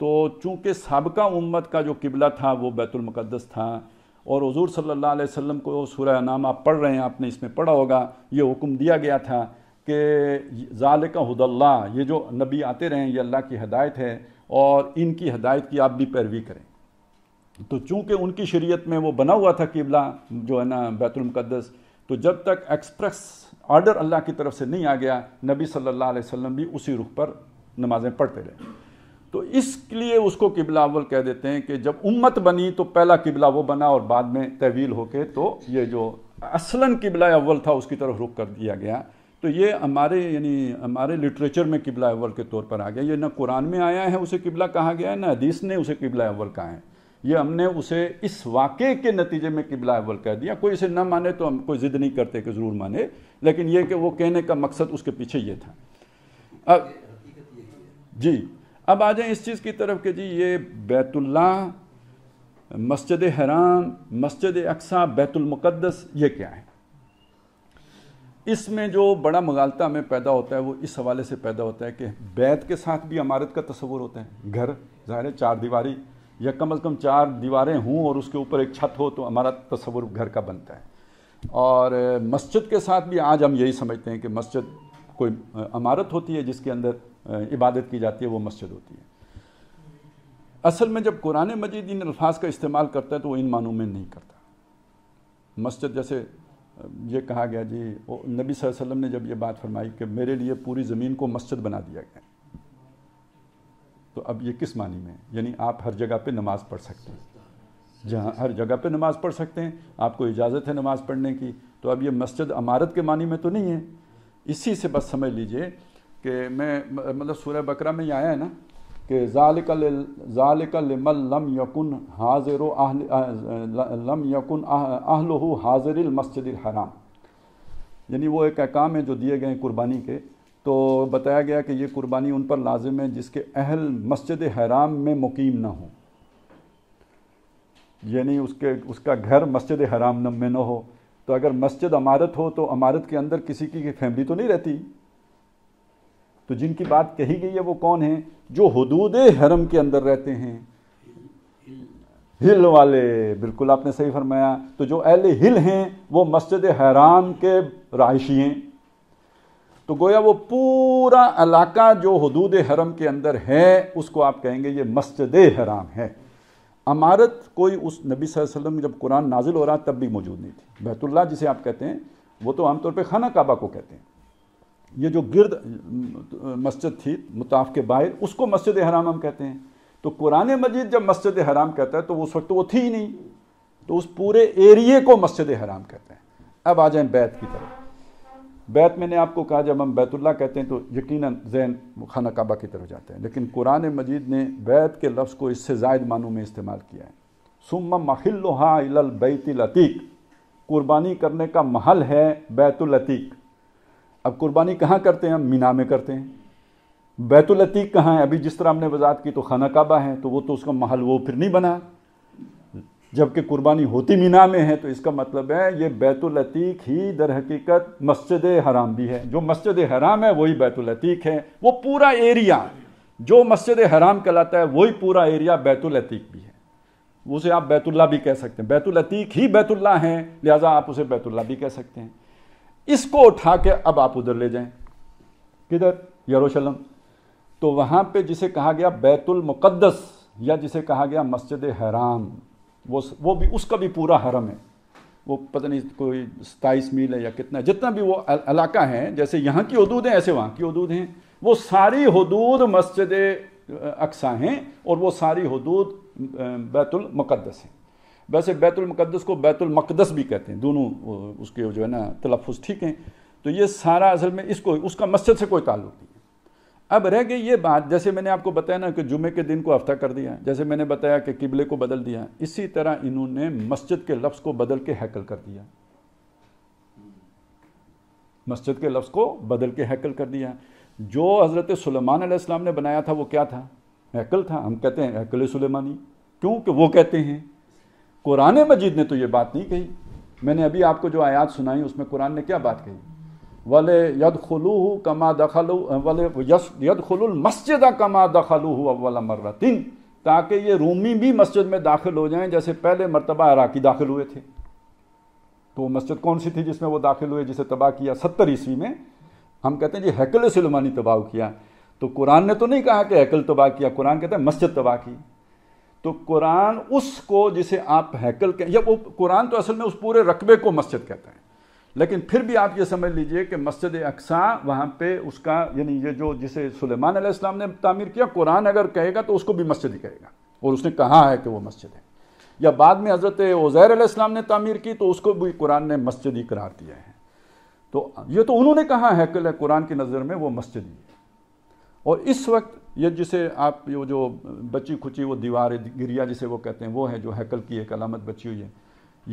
तो चूँकि साबका उम्मत का जो किबला था वो बैतुल मुक़द्दस था, और हुज़ूर सल्लल्लाहु अलैहि वसल्लम को सूरह नाम आप पढ़ रहे हैं, आपने इसमें पढ़ा होगा, ये हुक्म दिया गया था कि ज़ालिका हुदल्लाह, ये जो नबी आते रहें ये अल्लाह की हदायत है और इनकी हदायत की आप भी पैरवी करें। तो चूँकि उनकी शरीयत में वो बना हुआ था किबला जो है ना बैतुल मुक़द्दस, तो जब तक एक्सप्रेस आर्डर अल्लाह की तरफ से नहीं आ गया, नबी सल्लल्लाहु अलैहि वसल्लम भी उसी रुख पर नमाज़ें पढ़ते रहे। तो इसलिए उसको किबला अव्वल कह देते हैं कि जब उम्मत बनी तो पहला किबला वो बना, और बाद में तवील होके तो ये जो असलन किबला अव्वल था उसकी तरफ रुख कर दिया गया। तो ये हमारे यानी हमारे लिटरेचर में किबला अव्वल के तौर पर आ गया। ये ना कुरान में आया है उसे किबला कहा गया है, ना हदीस ने उसे किबला अव्वल कहा है, ये हमने उसे इस वाक़े के नतीजे में किबला अव्वल कह दिया। कोई इसे ना माने तो हम कोई ज़िद नहीं करते कि ज़रूर माने, लेकिन ये कि वो कहने का मकसद उसके पीछे ये था। अब जी अब आ जाए इस चीज़ की तरफ कि जी ये बैतुल्लाह, मस्जिद हराम, मस्जिद अक्सा, बैतुल मुक़द्दस, ये क्या है। इसमें जो बड़ा मगालता में पैदा होता है वो इस हवाले से पैदा होता है कि बैत के साथ भी इमारत का तस्वुर होता है। घर ज़ाहिर है चार दीवारी, या कम से कम चार दीवारें हों और उसके ऊपर एक छत हो तो हमारा तस्वुर घर का बनता है। और मस्जिद के साथ भी आज हम यही समझते हैं कि मस्जिद कोई इमारत होती है जिसके अंदर इबादत की जाती है, वो मस्जिद होती है। असल में जब कुरान मजीद इन अल्फाज का इस्तेमाल करता है तो वो इन मानों में नहीं करता। मस्जिद जैसे ये कहा गया जी, नबी सल्लल्लाहु अलैहि वसल्लम ने जब ये बात फरमाई कि मेरे लिए पूरी ज़मीन को मस्जिद बना दिया गया, तो अब ये किस मानी में, यानी आप हर जगह पे नमाज़ पढ़ सकते हैं। जहाँ हर जगह पे नमाज़ पढ़ सकते हैं, आपको इजाज़त है नमाज़ पढ़ने की, तो अब ये मस्जिद इमारत के मानी में तो नहीं है। इसी से बस समझ लीजिए कि मैं मतलब सूरह बकरा में आया है ना कि ज़ालिका लिमन लम यकुन हाज़िरो लम यकुन अहलुहु हाज़िरिल मस्जिदिल हराम, यानी वो एक अहकाम है जो दिए गए हैं कुर्बानी के। तो बताया गया कि ये कुर्बानी उन पर लाजिम है जिसके अहल मस्जिद हराम में मुकीम ना हो, यानी उसका घर मस्जिद हराम में ना हो। तो अगर मस्जिद अमारत हो तो अमारत के अंदर किसी की फैमिली तो नहीं रहती। तो जिनकी बात कही गई है वो कौन है? जो हुदूद हरम के अंदर रहते हैं, हिल वाले। बिल्कुल आपने सही फरमाया। तो जो अहले हिल हैं वो मस्जिद हराम के रहायशी हैं। तो गोया वो पूरा इलाका जो हुदूद हरम के अंदर है उसको आप कहेंगे ये मस्जिद हराम है। अमारत कोई उस नबी सल्लल्लाहु अलैहि वसल्लम जब कुरान नाजिल हो रहा तब भी मौजूद नहीं थी। बैतुल्लाह जिसे आप कहते हैं वो तो आमतौर पे खाना काबा को कहते हैं। ये जो गिर्द मस्जिद थी मुताफ के बाहर उसको मस्जिद हराम हम कहते हैं। तो कुरान मजीद जब मस्जिद हराम कहता है तो उस वक्त तो वो थी ही नहीं, तो उस पूरे एरिए को मस्जिद हराम कहते हैं। अब आ जाएं बैत की तरफ। बैत मैंने आपको कहा जब हम बैतुल्लाह कहते हैं तो यकीनन ज़हन खाना काबा की तरफ जाते हैं, लेकिन कुरान मजीद ने बैत के लफ्ज़ को इससे ज़ायद मानों में इस्तेमाल किया है। सुम्मा महिल्लुहा इलल बैतिल अतीक, कुर्बानी करने का महल है बैतुल अतीक। अब कुर्बानी कहाँ करते हैं? हम मीना में करते हैं। बैतुल अतीक कहाँ है? अभी जिस तरह हमने वजात की तो खाना काबा है, तो वो तो उसका महल वो फिर नहीं बना, जबकि कुर्बानी होती मीना में है। तो इसका मतलब है ये बैतुल अतीक ही दर हकीकत मस्जिद हराम भी है। जो मस्जिद हराम है वही बैतुल अतीक है। वो पूरा एरिया जो मस्जिद हराम कहलाता है वही पूरा एरिया बैतुल अतीक भी है। उसे आप बैतुल्लाह भी कह सकते हैं। बैतुल अतीक ही बैतुल्लाह है, लिहाजा आप उसे बैतुल्लाह भी कह सकते हैं। इसको उठा के अब आप उधर ले जाएं, किधर? यरूशलेम। तो वहाँ पे जिसे कहा गया बैतुल मुक़द्दस या जिसे कहा गया मस्जिद हराम, वो भी उसका भी पूरा हरम है। वो पता नहीं कोई 27 मील है या कितना, जितना भी वो इलाका है, जैसे यहाँ की हदूद हैं ऐसे वहाँ की हदूद हैं। वो सारी हदूद मस्जिद अक्सा हैं और वो सारी हदूद बैतुल मुक़द्दस हैं। वैसे बैतुल मुक़द्दस को बैतुल मक़दस भी कहते हैं, दोनों उसके जो है ना तलफ़ुज़ ठीक हैं। तो ये सारा असल में इसको उसका मस्जिद से कोई ताल्लुक़ नहीं है। अब रह गई ये बात, जैसे मैंने आपको बताया ना कि जुमे के दिन को हफ्ता कर दिया, जैसे मैंने बताया कि किबले को बदल दिया, इसी तरह इन्होंने मस्जिद के लफ्ज़ को बदल के हैकल कर दिया। मस्जिद के लफ्ज़ को बदल के हैकल कर दिया। जो हज़रत सुलेमान अलैहिस्सलाम ने बनाया था वो क्या था? हैकल था। हम कहते हैं हैकल सुलेमानी, क्योंकि वो कहते हैं। कुरान मजीद ने तो ये बात नहीं कही। मैंने अभी आपको जो आयात सुनाई उसमें कुरान ने क्या बात कही? वले यदखुलूहु कमा दखलू वले यदखुलुल मस्जिद कमा दखलूहु अव्वल मर्रतिन, ताकि ये रूमी भी मस्जिद में दाखिल हो जाएं जैसे पहले मरतबा इराकी दाखिल हुए थे। तो मस्जिद कौन सी थी जिसमें वो दाखिल हुए, जिसे तबाह किया 70 ईस्वी में? हम कहते हैं जी हैकल सुलेमानी तबाह किया। तो कुरान ने तो नहीं कहा कि हैकल तबाह किया, कुरान कहता है मस्जिद तबाह की। तो कुरान उसको जिसे आप हैकल कहें, या वो कुरान तो असल में उस पूरे रकबे को मस्जिद कहता है, लेकिन फिर भी आप ये समझ लीजिए कि मस्जिद अक्सा वहाँ पे उसका, यानी ये जो जिसे सुलेमान अलैहिस्सलाम ने तामीर किया, कुरान अगर कहेगा तो उसको भी मस्जिद ही कहेगा, और उसने कहा है कि वो मस्जिद है। या बाद में हज़रत उज़ैर अलैहिस्सलाम ने तामीर की तो उसको भी कुरान ने मस्जिद ही करार दिया है। तो ये तो उन्होंने कहा हैकल है, कुरान की नज़र में वो मस्जिद ही है। और इस वक्त ये जिसे आप ये जो बची खुची वो दीवार गिरिया जिसे वो कहते हैं वो है, जो हैकल की एक अलामत बची हुई है।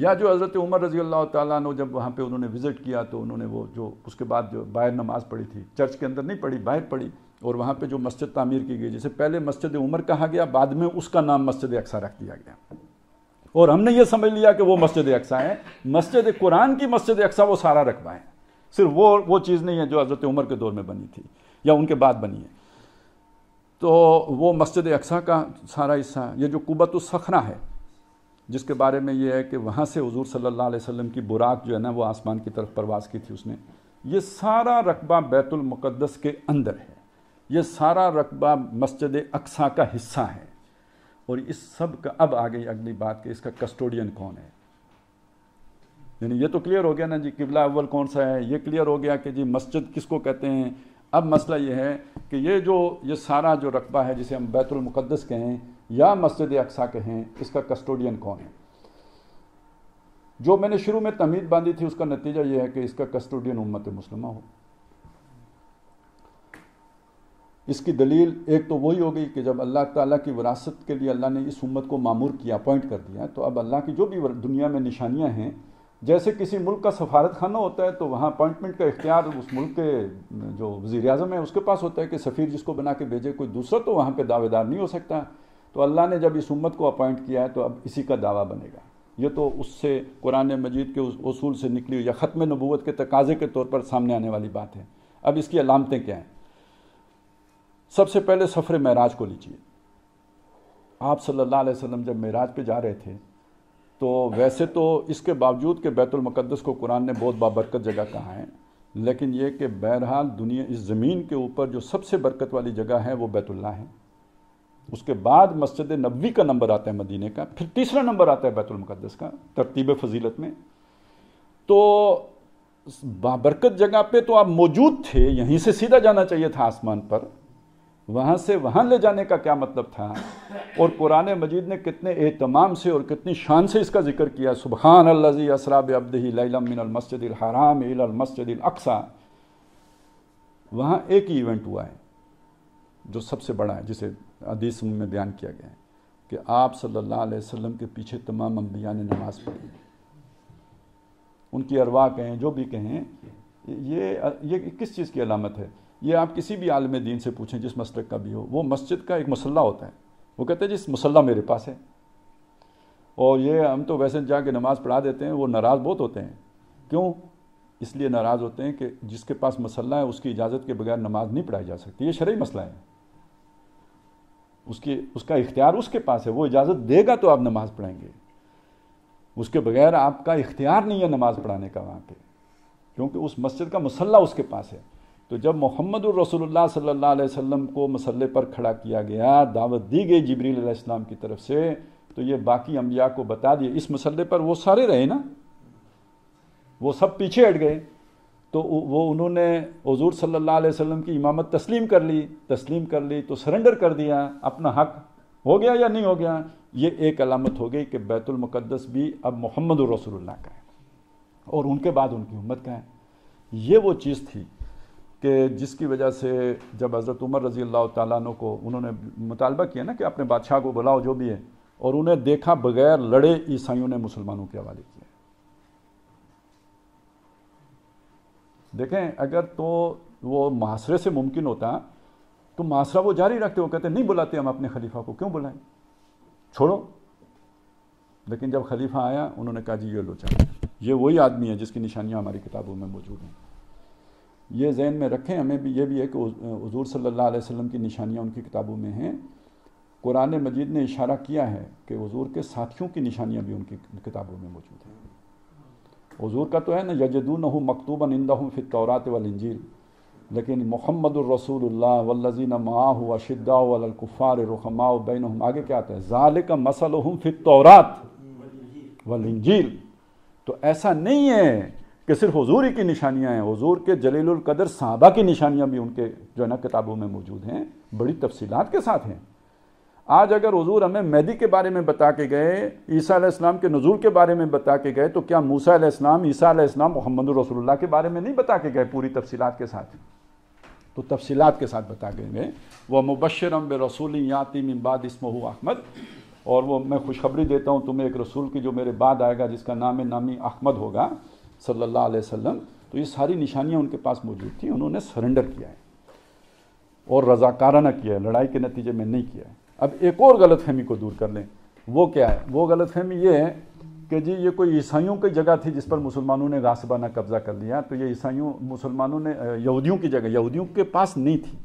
या जो हज़रत उमर रज़ी अल्लाह ताला ने जब वहाँ पे उन्होंने विज़िट किया तो उन्होंने वो जो उसके बाद जो बाहर नमाज़ पढ़ी थी, चर्च के अंदर नहीं पढ़ी, बाहर पढ़ी, और वहाँ पे जो मस्जिद तामीर की गई जिसे पहले मस्जिद उमर कहा गया, बाद में उसका नाम मस्जिद अक्सा रख दिया गया। और हमने ये समझ लिया कि वो मस्जिद अक्सा है। मस्जिद कुरान की मस्जिद अक्सा वो सारा रकबा है, सिर्फ वो चीज़ नहीं है जो हज़रत उमर के दौर में बनी थी या उनके बाद बनी है। तो वो मस्जिद अक्सा का सारा हिस्सा, ये जो कुब्बतुस सखरा है जिसके बारे में ये है कि वहाँ से हुजूर सल्लल्लाहु अलैहि वसल्लम की बुराक जो है ना वो आसमान की तरफ परवाज़ की थी उसने, ये सारा रकबा बैतुल मुक़द्दस के अंदर है। ये सारा रकबा मस्जिद अक्सा का हिस्सा है। और इस सब का अब आ गई अगली बात कि इसका कस्टोडियन कौन है। यानी ये तो क्लियर हो गया ना जी किबला अव्वल कौन सा है, ये क्लियर हो गया कि जी मस्जिद किसको कहते हैं। अब मसला ये है कि ये सारा जो रकबा है जिसे हम बैतुल मुक़द्दस कहें या मस्जिद अक्सा कहें, इसका कस्टोडियन कौन है। जो मैंने शुरू में तमीज़ बांधी थी उसका नतीजा ये है कि इसका कस्टोडियन उम्मत मुस्लिमा हो। इसकी दलील एक तो वही हो गई कि जब अल्लाह ताला की विरासत के लिए अल्लाह ने इस उम्मत को मामूर किया, अपॉइंट कर दिया, तो अब अल्लाह की जो भी दुनिया में निशानियाँ हैं, जैसे किसी मुल्क का सफारत खाना होता है तो वहाँ अपॉइंटमेंट का इख्तियार उस मुल्क के जो वज़ीर आज़म है उसके पास होता है कि सफ़ीर जिसको बना के भेजे कोई दूसरा तो वहाँ पर दावेदार नहीं हो सकता। तो अल्लाह ने जब इस उम्मत को अपॉइंट किया है तो अब इसी का दावा बनेगा। ये तो उससे कुरान मजीद के उसूल से निकली हुई या ख़त्म नबूवत के तकाजे के तौर पर सामने आने वाली बात है। अब इसकी अलामतें क्या हैं? सबसे पहले सफ़र मेराज को लीजिए। आप सल्लल्लाहु अलैहि वसल्लम जब मेराज पे जा रहे थे तो वैसे तो इसके बावजूद कि बैतुल मुक़द्दस को कुरान ने बहुत बाबरकत जगह कहा है, लेकिन ये कि बहरहाल दुनिया इस ज़मीन के ऊपर जो सबसे बरकत वाली जगह है वो बैतुल्लाह है। उसके बाद मस्जिद नबवी का नंबर आता है मदीने का, फिर तीसरा नंबर आता है बैतुल मुक़द्दस का तरतीब फजीलत में। तो बाबरकत जगह पे तो आप मौजूद थे, यहीं से सीधा जाना चाहिए था आसमान पर, वहाँ से वहाँ ले जाने का क्या मतलब था? और कुरान मजीद ने कितने एहतमाम से और कितनी शान से इसका जिक्र किया। सुबहान अल्लज़ी असरा बिअब्दिही लैलन मिनल मस्जिदिल हराम इलल मस्जिदिल अक्सा। वहाँ एक ही इवेंट हुआ है जो सबसे बड़ा है, जिसे हदीस में बयान किया गया है कि आप सल्लल्लाहु अलैहि वसल्लम के पीछे तमाम अंबिया ने नमाज़ पढ़ी, उनकी अरवा कहें जो भी कहें। ये किस चीज़ की अलामत है? ये आप किसी भी आलम दीन से पूछें जिस मसलक का भी हो, वो मस्जिद का एक मसल्ला होता है, वो कहते हैं जिस मसल्ला मेरे पास है। और ये हम तो वैसे जाके नमाज़ पढ़ा देते हैं, वो नाराज़ बहुत होते हैं। क्यों? इसलिए नाराज़ होते हैं कि जिसके पास मसल्ला है उसकी इजाज़त के बगैर नमाज़ नहीं पढ़ाई जा सकती। ये शरई मसला है, उसका इख्तियार उसके पास है, वो इजाज़त देगा तो आप नमाज़ पढ़ाएंगे, उसके बगैर आपका इख्तियार नहीं है नमाज़ पढ़ाने का वहाँ पे, क्योंकि उस मस्जिद का मसल्ला उसके पास है। तो जब मुहम्मदुर रसूलुल्लाह सल्लल्लाहु अलैहि वसल्लम को मसल्ले पर खड़ा किया गया, दावत दी गई जिब्रील अलैहिस्सलाम की तरफ से, तो ये बाकी अंबिया को बता दिए इस मसल्ले पर वो सारे रहे ना, वो सब पीछे हट गए, तो वो उन्होंने हुजूर सल्लल्लाहु अलैहि वसल्लम की इमामत तस्लीम कर ली तो सरेंडर कर दिया, अपना हक हो गया या नहीं हो गया। ये एक अलामत हो गई कि बैतुल मुक़द्दस भी अब मुहम्मदुर रसूलुल्लाह का है और उनके बाद उनकी उम्मत का है। ये वो चीज़ थी कि जिसकी वजह से जब हज़रत उमर रज़ी अल्लाह ताला अन्हु को उन्होंने मुतालबा किया ना कि अपने बादशाह को बुलाओ जो भी है, और उन्हें देखा बगैर लड़े ईसाइयों ने मुसलमानों के हवाले किया। देखें, अगर तो वो मुहासरे से मुमकिन होता तो मुहासरा वो जारी रखते, वो कहते नहीं बुलाते हम अपने खलीफा को, क्यों बुलाएं, छोड़ो। लेकिन जब खलीफा आया उन्होंने कहा जी ये लो चाहिए, ये वही आदमी है जिसकी निशानियाँ हमारी किताबों में मौजूद हैं। ये जहन में रखें, हमें भी ये भी है कि हुजूर सल्लल्लाहु अलैहि वसल्लम की निशानियाँ उनकी किताबों में हैं। कुरान मजीद ने इशारा किया है कि हुजूर के साथियों की निशानियाँ भी उनकी किताबों में मौजूद हैं। हुजूर का तो है ना यजदूनहु मकतूबन इंदहुम फित तौरात वल इंजील, लेकिन मुहम्मदुर रसूलुल्लाह वल्लज़ीना माअहु अशिद्दाउ अलल कुफ़ार रुहमाउ बैनहुम, आगे क्या आता है? ज़ालिका मसलुहुम फित तौरात वल इंजील। तो ऐसा नहीं है कि सिर्फ हुजूर ही की निशानियाँ हैं, हुजूर के जलीलुल कदर सहाबा की निशानियाँ भी उनके जो है ना किताबों में मौजूद हैं, बड़ी तफसीलात के साथ हैं। आज अगर हुजूर हमें मेहदी के बारे में बता के गए, ईसा अलैहिस्सलाम के नज़ूल के बारे में बता के गए, तो क्या मूसा अलैहिस्सलाम, ईसा अलैहिस्सलाम, मोहम्मदुर रसूलुल्लाह के बारे में नहीं बता के गए पूरी तफसीलात के साथ? तो तफसीलात के साथ बता के गए वह मुबश्शिरम बिरसूलिन याती मिन बाद इस्मुहु अहमद, और वो मैं खुशखबरी देता हूँ तुम्हें एक रसूल की जो मेरे बाद आएगा जिसका नाम नामी अहमद होगा सल्लल्लाहु अलैहि वसल्लम। तो ये सारी निशानियाँ उनके पास मौजूद थी, उन्होंने सरेंडर किया है और रजाकाराना किया है, लड़ाई के नतीजे में नहीं किया है। अब एक और गलतफहमी को दूर कर लें, वो क्या है? वो गलतफहमी ये है कि जी ये कोई ईसाइयों की जगह थी जिस पर मुसलमानों ने गासबाना कब्ज़ा कर लिया, तो ये ईसाइयों मुसलमानों ने यहूदियों की जगह, यहूदियों के पास नहीं थी।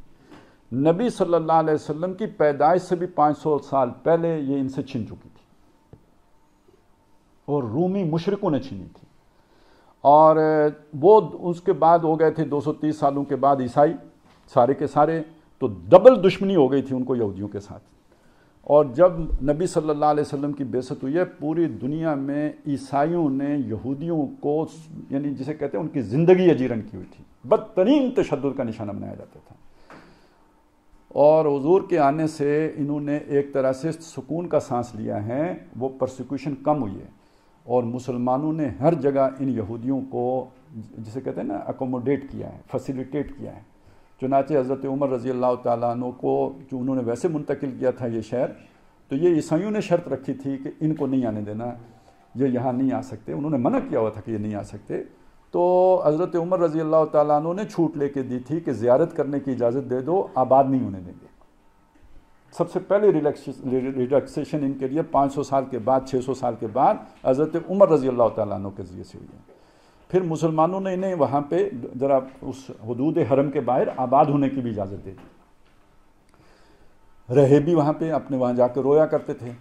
नबी सल्लल्लाहु अलैहि वसल्लम की पैदाइश से भी 500 साल पहले ये इनसे छिन चुकी थी, और रूमी मुशरिकों ने छीनी थी, और वो उसके बाद हो गए थे 230 सालों के बाद ईसाई सारे के सारे। तो डबल दुश्मनी हो गई थी उनको यहूदियों के साथ। और जब नबी सल्लल्लाहु अलैहि वसल्लम की बेइज्जत हुई है, पूरी दुनिया में ईसाइयों ने यहूदियों को, यानी जिसे कहते हैं, उनकी ज़िंदगी अजीरन की हुई थी, बदतरीन तशद्दुद का निशाना बनाया जाता था। और हुजूर के आने से इन्होंने एक तरह से सुकून का सांस लिया है, वो परसिक्यूशन कम हुई है, और मुसलमानों ने हर जगह इन यहूदियों को जिसे कहते हैं ना अकोमोडेट किया है, फैसिलिटेट किया है। चुनाचे हज़रत उमर रज़ी अल्लाह ताला अन्हु को जो उन्होंने वैसे मुंतकिल किया था ये शहर, तो ये ईसाइयों ने शर्त रखी थी कि इनको नहीं आने देना, ये यहाँ नहीं आ सकते, उन्होंने मना किया हुआ था कि ये नहीं आ सकते। तो हज़रत उमर रज़ी अल्लाह ताला अन्हु ने छूट लेके दी थी कि ज़ियारत करने की इजाज़त दे दो, आबाद नहीं होने देंगे। सबसे पहले रिलैक्सेशन इनके लिए 500 साल के बाद, 600 साल के बाद हज़रत उमर रज़ी अल्लाह ताला अन्हु के ज़रिए से हुई है। फिर मुसलमानों ने इन्हें वहाँ पे ज़रा उस हुदूद हरम के बाहर आबाद होने की भी इजाज़त दे दी। रहे भी वहाँ पे, अपने वहाँ जाकर रोया करते थे।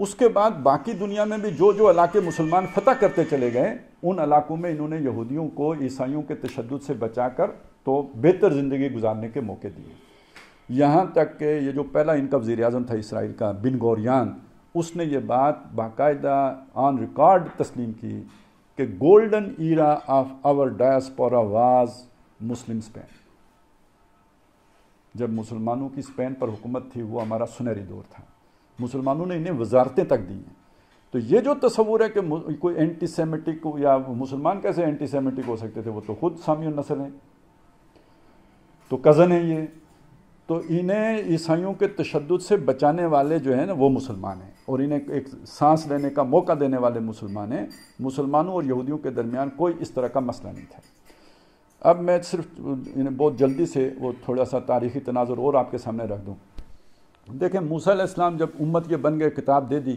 उसके बाद बाकी दुनिया में भी जो जो इलाके मुसलमान फतह करते चले गए, उन इलाकों में इन्होंने यहूदियों को ईसाइयों के तशद्दुद से बचाकर तो बेहतर ज़िंदगी गुजारने के मौके दिए। यहाँ तक कि ये जो पहला इनका वज़ीर आज़म था इसराइल का बिन गौरियान, उसने ये बात बाकायदा ऑन रिकॉर्ड तस्लीम की कि golden era of our diaspora was Muslim Spain. जब मुसलमानों की स्पेन पर हुकूमत थी वो हमारा सुनहरी दौर था। मुसलमानों ने इन्हें वजारतें तक दी हैं। तो ये जो तस्वूर है कि कोई एंटी सेमेटिक या मुसलमान कैसे एंटी सेमेटिक हो सकते थे, वो तो खुद सामी और नस्ल हैं, तो कज़न हैं ये। तो इन्हें ईसाइयों के तशद्दुद से बचाने वाले जो है ना वो मुसलमान हैं, और इन्हें एक सांस लेने का मौका देने वाले मुसलमान हैं। मुसलमानों और यहूदियों के दरमियान कोई इस तरह का मसला नहीं था। अब मैं सिर्फ इन्हें बहुत जल्दी से वो थोड़ा सा तारीख़ी तनाज़ुर और आपके सामने रख दूँ। देखें, मूसा अलैहिस्सलाम जब उम्मत के बन गए, किताब दे दी,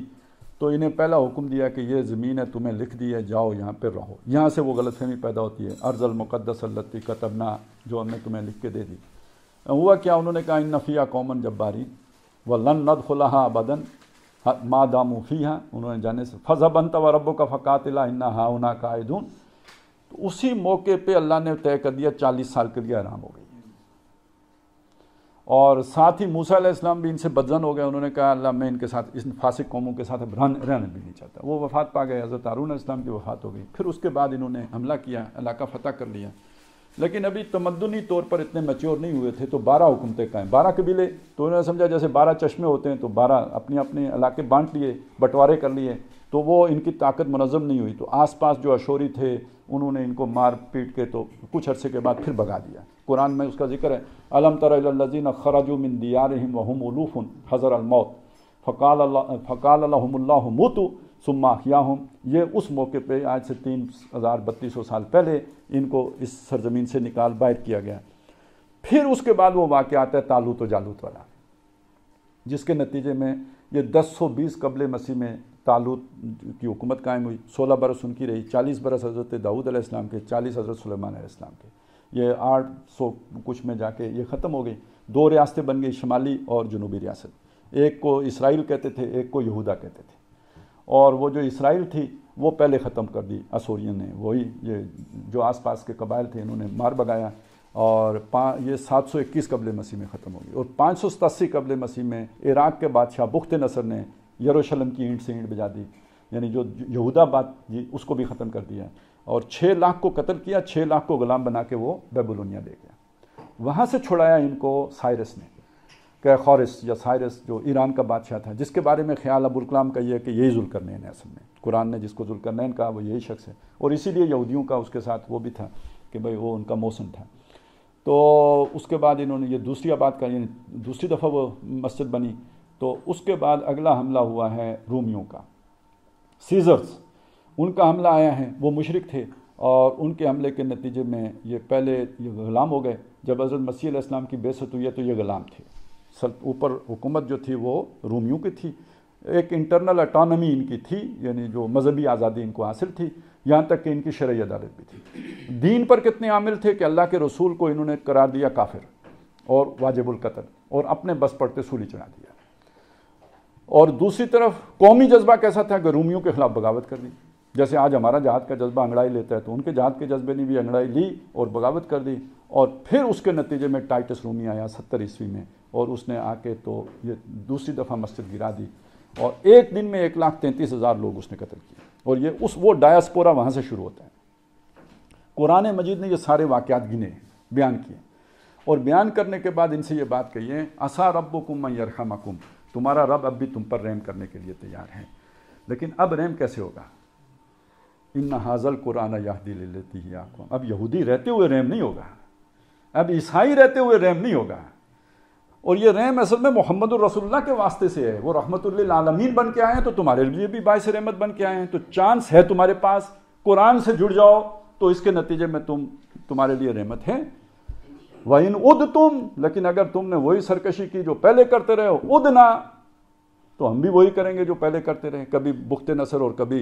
तो इन्हें पहला हुक्म दिया कि ये ज़मीन है तुम्हें लिख दी है, जाओ यहाँ पर रहो। यहाँ से वो गलतफहमी पैदा होती है, अर्ज़ल मुक़द्दस अल्लती कतबना, जो हमने तुम्हें लिख के दे दी। हुआ क्या, उन्होंने कहा इन्ना फ़िया कौमन जब्बारीन व लन नदखुलहा अबदन मा दामू फ़िया, उन्होंने जाने से फज़हब अंत व रब्बुका फ़क़ातिला इन्ना हाहुना काइदून। तो उसी मौके पे अल्लाह ने तय कर दिया 40 साल के लिए आराम हो गई। और साथ ही मूसा अलैहिस्सलाम भी इनसे बदजन हो गए। उन्होंने कहा अल्लाह मैं इनके साथ, इन फासिक कौमों के साथ रहना भी नहीं चाहता। वो वफ़ात पा गए, हज़रत हारून अलैहिस्सलाम की वफ़ात हो गई। फिर उसके बाद इन्होंने हमला किया, इलाका फ़तह कर लिया, लेकिन अभी तमद्दुनी तौर पर इतने मैच्योर नहीं हुए थे। तो 12 हुकूमतें कायम, 12 कबीले। तो उन्होंने समझा जैसे 12 चश्मे होते हैं, तो 12 अपने अपने इलाके बांट लिए, बंटवारे कर लिए। तो वो इनकी ताकत मुनज़म नहीं हुई। तो आसपास जो अशोरी थे उन्होंने इनको मार पीट के तो कुछ अरसे के बाद फिर भगा दिया। कुरान में उसका जिक्र है, अलम तरा इलल लज़ीना खरजू मिन दियारिहिम व हुम उलूफुन हज़रल मौत फ़क़ाल लहुमुल्लाहु मूतू सुम्मा अहयाहुम। ये उस मौके पे आज से 3,032 साल पहले इनको इस सरजमीन से निकाल बाहर किया गया। फिर उसके बाद वो वाक़या आता है तालूत और जालूत वाला, जिसके नतीजे में ये 1020 कबल मसीह में तालूत की हुकूमत कायम हुई। 16 बरस उनकी रही, 40 बरस हज़रत दाऊद अलैहिस्सलाम के, 40 हज़रत सुलेमान अलैहिस्सलाम के। ये 800 कुछ में जाके ये ख़त्म हो गई। 2 रियासतें बन गई, शुमाली और जनूबी रियासत। एक को इसराइल कहते थे, एक को यहूदा कहते थे। और वो जो इसराइल थी वो पहले ख़त्म कर दी असोरियन ने, वही ये जो आसपास के कबाइल थे इन्होंने मार भगाया। और ये 721 कबल मसीह में ख़त्म हो गई। और 587 कबल मसीह में इराक़ के बादशाह बुख्त नसर ने यरूशलेम की ईंट से ईंट बजा दी, यानी जो यहूदाबाद जी उसको भी ख़त्म कर दिया। और 6 लाख को कत्ल किया, 6 लाख को ग़ुलाम बना के वो बेबीलोनिया ले गया। वहाँ से छुड़ाया इनको साइरस ने, ख़ौरस या साइरस जो ईरान का बादशाह था, जिसके बारे में ख्याल अबुल कलाम का यह है कि यही ज़ुल्क़रनैन है। असल में कुरान ने जिसको ज़ुल्क़रनैन कहा वो यही शख्स है, और इसीलिए यहूदियों का उसके साथ वो भी था कि भाई वो उनका मौसम था। तो उसके बाद इन्होंने ये दूसरी आबाद का, यानी दूसरी दफ़ा वो मस्जिद बनी। तो उसके बाद अगला हमला हुआ है रूमियों का, सीज़र्स उनका हमला आया है। वो मुशरिक थे और उनके हमले के नतीजे में ये पहले ये ग़ुलाम हो गए। जब हज़रत मसीह अलैहिस्सलाम की बेअत हुई है तो ये ग़ुलाम थे। ऊपर हुकूमत जो थी वो रूमियों की थी। एक इंटरनल अटॉनमी इनकी थी, यानी जो मजहबी आज़ादी इनको हासिल थी, यहाँ तक कि इनकी शरई अदालत भी थी। दीन पर कितने आमिल थे कि अल्लाह के रसूल को इन्होंने करार दिया काफिर और वाजिबुल कत्ल, और अपने बस पड़ते सूली चढ़ा दिया। और दूसरी तरफ कौमी जज्बा कैसा था कि रूमियों के ख़िलाफ़ बगावत कर दी। जैसे आज हमारा जहाद का जज्बा अंगड़ाई लेता है, तो उनके जहाद के जज्बे ने भी अंगड़ाई ली और बगावत कर दी। और फिर उसके नतीजे में टाइटस रूमी आया 70 ईस्वी में, और उसने आके तो ये दूसरी दफ़ा मस्जिद गिरा दी। और एक दिन में 1,33,000 लोग उसने कत्ल किए। और ये उस वो डायस्पोरा वहाँ से शुरू होता है। कुरान मजीद ने ये सारे वाक़यात गिने, बयान किए, और बयान करने के बाद इनसे ये बात कही है, असा रब्बुकुम अन यरहमकुम, तुम्हारा रब अब भी तुम पर रहम करने के लिए तैयार है। लेकिन अब रहम कैसे होगा? इन्ना हाज़ल कुरान यहदी लिल्लती ही अक़वाम। अब यहूदी रहते हुए रहम नहीं होगा, अब ईसाई रहते हुए रहम नहीं होगा। और ये रहम असल में मोहम्मदुर रसूलुल्लाह के वास्ते से है। वो रहमतुल लिल आलमीन बन के आए हैं तो तुम्हारे लिए भी बायस रहमत बन के आए हैं, तो चांस है तुम्हारे पास, कुरान से जुड़ जाओ तो इसके नतीजे में तुम्हारे लिए रहमत है। वइन उद तुम, लेकिन अगर तुमने वही सरकशी की जो पहले करते रहे हो, उद ना, तो हम भी वही करेंगे जो पहले करते रहे, कभी बुख्ते नसर और कभी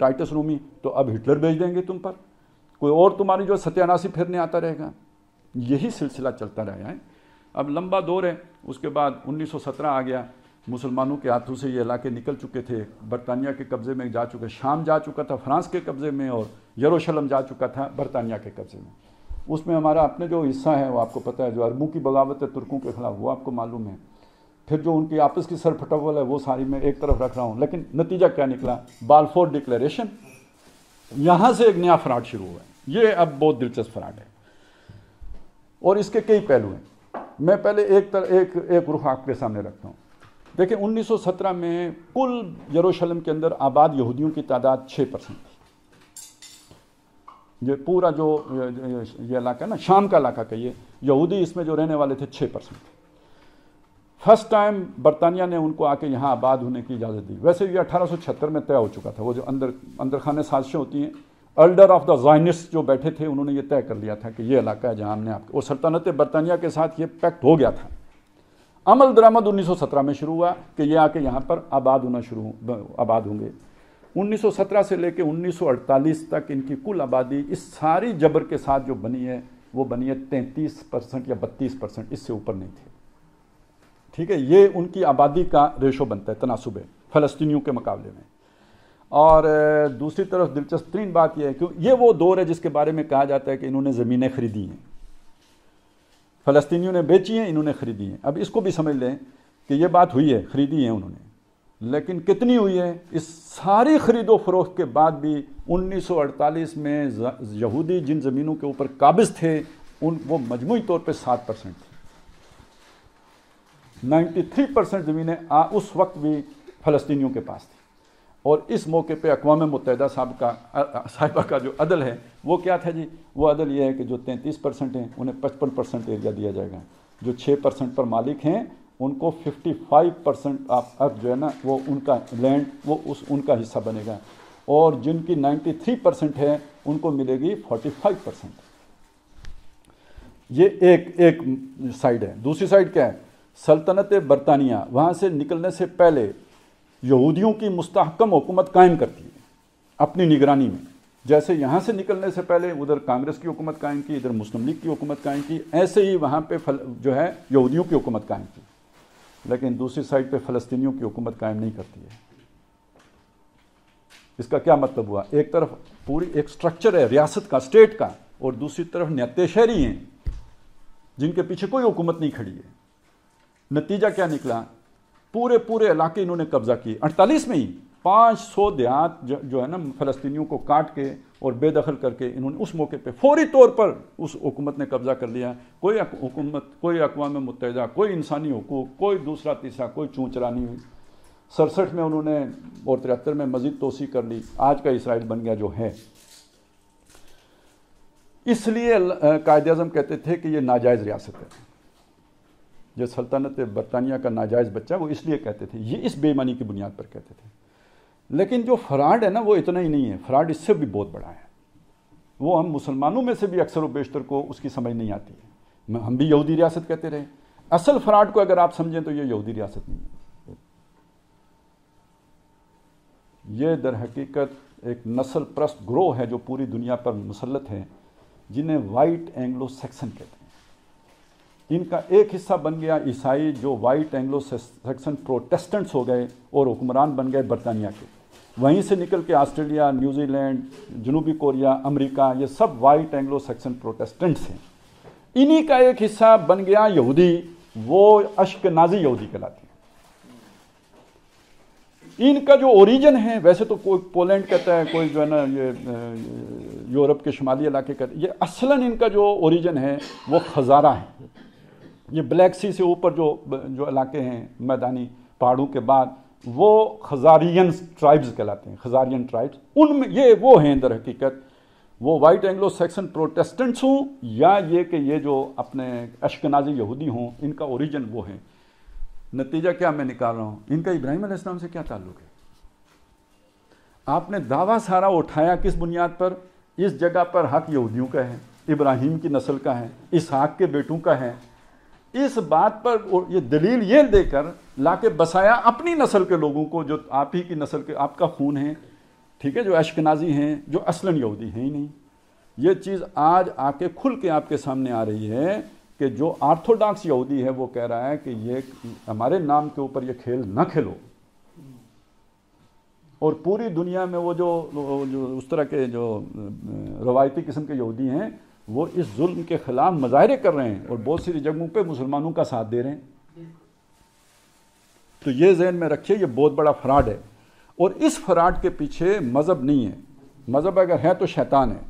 टाइटस रूमी, तो अब हिटलर भेज देंगे तुम पर, कोई और तुम्हारी जो सत्यानाशी फिरने आता रहेगा। यही सिलसिला चलता रहा है। अब लंबा दौर है। उसके बाद 1917 आ गया, मुसलमानों के हाथों से ये इलाके निकल चुके थे, बरतानिया के कब्ज़े में जा चुके, शाम जा चुका था फ्रांस के कब्ज़े में, और यरूशलेम जा चुका था बरतानिया के कब्ज़े में। उसमें हमारा अपने जो हिस्सा है वो आपको पता है, जो अरबों की बगावत है तुर्कों के ख़िलाफ़ वो आपको मालूम है, फिर जो उनकी आपस की सरफटवल है वो सारी मैं एक तरफ रख रहा हूँ। लेकिन नतीजा क्या निकला? Balfour declaration. यहाँ से एक नया फ्राड शुरू हुआ है। ये अब बहुत दिलचस्प फ्राड है और इसके कई पहलू हैं। मैं पहले एक रुख आपके सामने रखता हूँ। देखिए 1917 में कुल यरूशलेम के अंदर आबाद यहूदियों की तादाद 6% थी। ये पूरा जो ये इलाका ना, शाम का इलाका कहिए, यहूदी इसमें जो रहने वाले थे 6% थे। फर्स्ट टाइम बरतानिया ने उनको आके यहाँ आबाद होने की इजाज़त दी। वैसे ये 1876 में तय हो चुका था, वो जो अंदर खाने साजिशें होती हैं, एल्डर ऑफ द जाइनिस्ट जो बैठे थे उन्होंने ये तय कर लिया था कि ये इलाका है जहाँ हमने आपको, और सल्तनत बरतानिया के साथ ये पैक्ट हो गया था। अमल दरामद 1917 में शुरू हुआ कि ये आके यहाँ पर आबाद होंगे। 1917 से लेकर 1948 तक इनकी कुल आबादी इस सारी जबर के साथ जो बनी है वो बनी है 33% या 32%, इससे ऊपर नहीं थी। ठीक है, ये उनकी आबादी का रेशो बनता है, तनासुब है फ़लस्तीनियों के मुकाबले में। और दूसरी तरफ दिलचस्प तीन बात यह है कि ये वो दौर है जिसके बारे में कहा जाता है कि इन्होंने ज़मीनें खरीदी हैं, फ़लस्तीनियों ने बेची हैं, इन्होंने खरीदी हैं। अब इसको भी समझ लें कि ये बात हुई है, खरीदी है उन्होंने, लेकिन कितनी हुई है। इस सारी खरीदो फरोख्त के बाद भी 1948 में यहूदी जिन ज़मीनों के ऊपर काबिज़ थे वो मजमूई तौर पर 7% थी। 93% ज़मीनें उस वक्त भी फ़लस्तीनियों के पास थी। और इस मौके पे अक़वाम मुत्तहिदा साहिबा का जो अदल है वो क्या था जी? वो अदल ये है कि जो 33% हैं उन्हें 55% एरिया दिया जाएगा, जो 6% पर मालिक हैं उनको 55% आप जो है ना वो उनका लैंड वो उनका हिस्सा बनेगा, और जिनकी 93% है उनको मिलेगी 45%। ये एक साइड है। दूसरी साइड क्या है? सल्तनत बरतानिया वहाँ से निकलने से पहले यहूदियों की मुस्तहकम हुकूमत कायम करती है अपनी निगरानी में। जैसे यहाँ से निकलने से पहले उधर कांग्रेस की हुकूमत कायम की, इधर मुस्लिम लीग की हुकूमत कायम की, ऐसे ही वहाँ पे जो है यहूदियों की हुकूमत कायम की। लेकिन दूसरी साइड पे फ़लस्तीनियों की हुकूमत कायम नहीं करती है। इसका क्या मतलब हुआ? एक तरफ पूरी एक स्ट्रक्चर है रियासत का, स्टेट का, और दूसरी तरफ न्याते शहरी हैं जिनके पीछे कोई हुकूमत नहीं खड़ी है। नतीजा क्या निकला? पूरे इलाके इन्होंने कब्जा किए। 48 में ही 500 देहात जो है ना फ़लस्तीनियों को काट के और बेदखल करके इन्होंने उस मौके पे फौरी तौर पर उस हुकूमत ने कब्ज़ा कर लिया। कोई हुकूमत, कोई अक़वाम मुत्तहिदा, कोई इंसानी हकूक़, कोई दूसरा तीसरा, कोई चूचरा नहीं हुई। 67 में उन्होंने और 73 में मज़ीद तोसी कर ली, आज का इसराइल बन गया जो है। इसलिए कायद अज़म कहते थे कि ये नाजायज़ रियासत है। जो सल्तनत बरतानिया का नाजायज़ बच्चा, वो इसलिए कहते थे, ये इस बेईमानी की बुनियाद पर कहते थे। लेकिन जो फ्राड है ना वो इतना ही नहीं है, फ्राड इससे भी बहुत बड़ा है। वो हम मुसलमानों में से भी अक्सर व बेशतर को उसकी समझ नहीं आती है। हम भी यहूदी रियासत कहते रहे, असल फ्राड को अगर आप समझें तो ये यहूदी रियासत नहीं है। ये दर हकीकत एक नस्ल प्रस्त ग्रोह है जो पूरी दुनिया पर मुसलत है, जिन्हें वाइट एंग्लो सेक्सन कहते हैं। इनका एक हिस्सा बन गया ईसाई, जो वाइट एंग्लो सेक्सन प्रोटेस्टेंट्स हो गए और हुक्मरान बन गए बरतानिया के। वहीं से निकल के ऑस्ट्रेलिया, न्यूजीलैंड, जनूबी कोरिया, अमेरिका, ये सब वाइट एंग्लो सेक्सन प्रोटेस्टेंट्स हैं। इन्हीं का एक हिस्सा बन गया यहूदी, वो अशकनाजी यहूदी कहलाते हैं। इनका जो ओरिजिन है, वैसे तो कोई पोलैंड कहता है, कोई जो है ना ये यूरोप के शुमाली इलाके कहते हैं, ये असलन इनका जो ओरिजिन है वो खजारा है। ये ब्लैक सी से ऊपर जो इलाके हैं मैदानी पहाड़ों के बाद, वो खजारियन ट्राइब्स कहलाते हैं, खजारियन ट्राइब्स। उनमें ये वो हैं दर हकीकत वो वाइट एंग्लो सैक्सन प्रोटेस्टेंट्स हों या ये कि ये जो अपने अशकनाजी यहूदी हों, इनका ओरिजिन वो है। नतीजा क्या मैं निकाल रहा हूँ, इनका इब्राहिम अलैहिस्सलाम से क्या ताल्लुक़ है? आपने दावा सारा उठाया किस बुनियाद पर? इस जगह पर हक यहूदियों का है, इब्राहिम की नस्ल का है, इसहाक के बेटों का है। इस बात पर ये दलील ये देकर लाके बसाया अपनी नस्ल के लोगों को जो आप ही की नस्ल के, आपका खून है, ठीक है, जो अशकनाजी हैं, जो असलन यहूदी हैं ही नहीं। ये चीज़ आज आके खुल के आपके सामने आ रही है कि जो ऑर्थोडॉक्स यहूदी है वो कह रहा है कि ये हमारे नाम के ऊपर ये खेल ना खेलो। और पूरी दुनिया में वो जो उस तरह के जो रवायती किस्म के यहूदी हैं वो इस जुल्म के ख़िलाफ़ मुजाहरे कर रहे हैं और बहुत सारी जगहों पे मुसलमानों का साथ दे रहे हैं। तो ये जहन में रखिए, ये बहुत बड़ा फ्रॉड है। और इस फ्रॉड के पीछे मज़हब नहीं है, मज़हब अगर है तो शैतान है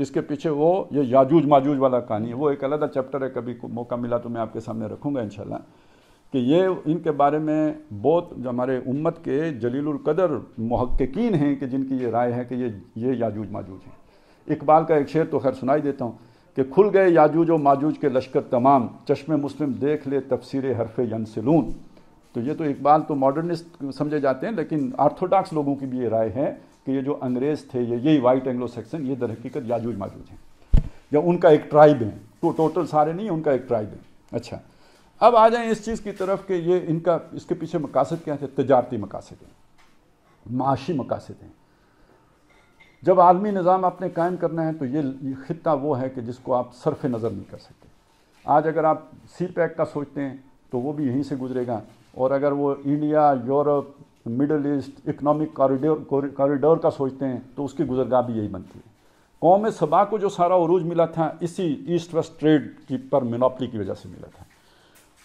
इसके पीछे। वो ये याजूज माजूज वाला कहानी है, वो एक अलग चैप्टर है, कभी मौका मिला तो मैं आपके सामने रखूँगा इंशाल्लाह, कि ये इनके बारे में बहुत हमारे उम्मत के जलीलुल कदर मुहक्किकीन हैं कि जिनकी ये राय है कि ये याजूज माजूज हैं। इकबाल का एक शेर तो खैर सुनाई देता हूँ कि खुल गए याजूज और माजूज के लश्कर तमाम, चश्मे मुस्लिम देख ले तफसीर हरफ यंसलून। तो ये तो इकबाल तो मॉडर्निस्ट समझे जाते हैं, लेकिन ऑर्थोडॉक्स लोगों की भी ये राय है कि ये जो अंग्रेज़ थे, ये वाइट एंग्लो सैक्सन, ये दरहकीकत याजूज माजूज हैं या उनका एक ट्राइब है। तो टोटल सारे नहीं, उनका एक ट्राइब है। अच्छा, अब आ जाएँ इस चीज़ की तरफ कि ये इनका इसके पीछे मकासद क्या थे। तजारती मकासद हैं, माशी मकासद हैं। जब आलमी निज़ाम आपने कायम करना है तो ये ख़ित्ता वो है कि जिसको आप सरफ़ नज़र नहीं कर सकते। आज अगर आप सी पैक का सोचते हैं तो वो भी यहीं से गुजरेगा, और अगर वो India, Europe, Middle East economic corridor का सोचते हैं तो उसकी गुजरगाह भी यही बनती है। कौम सबा को जो सारा उरूज मिला था इसी ईस्ट वेस्ट ट्रेड की पर मोनोपली की वजह से मिला था।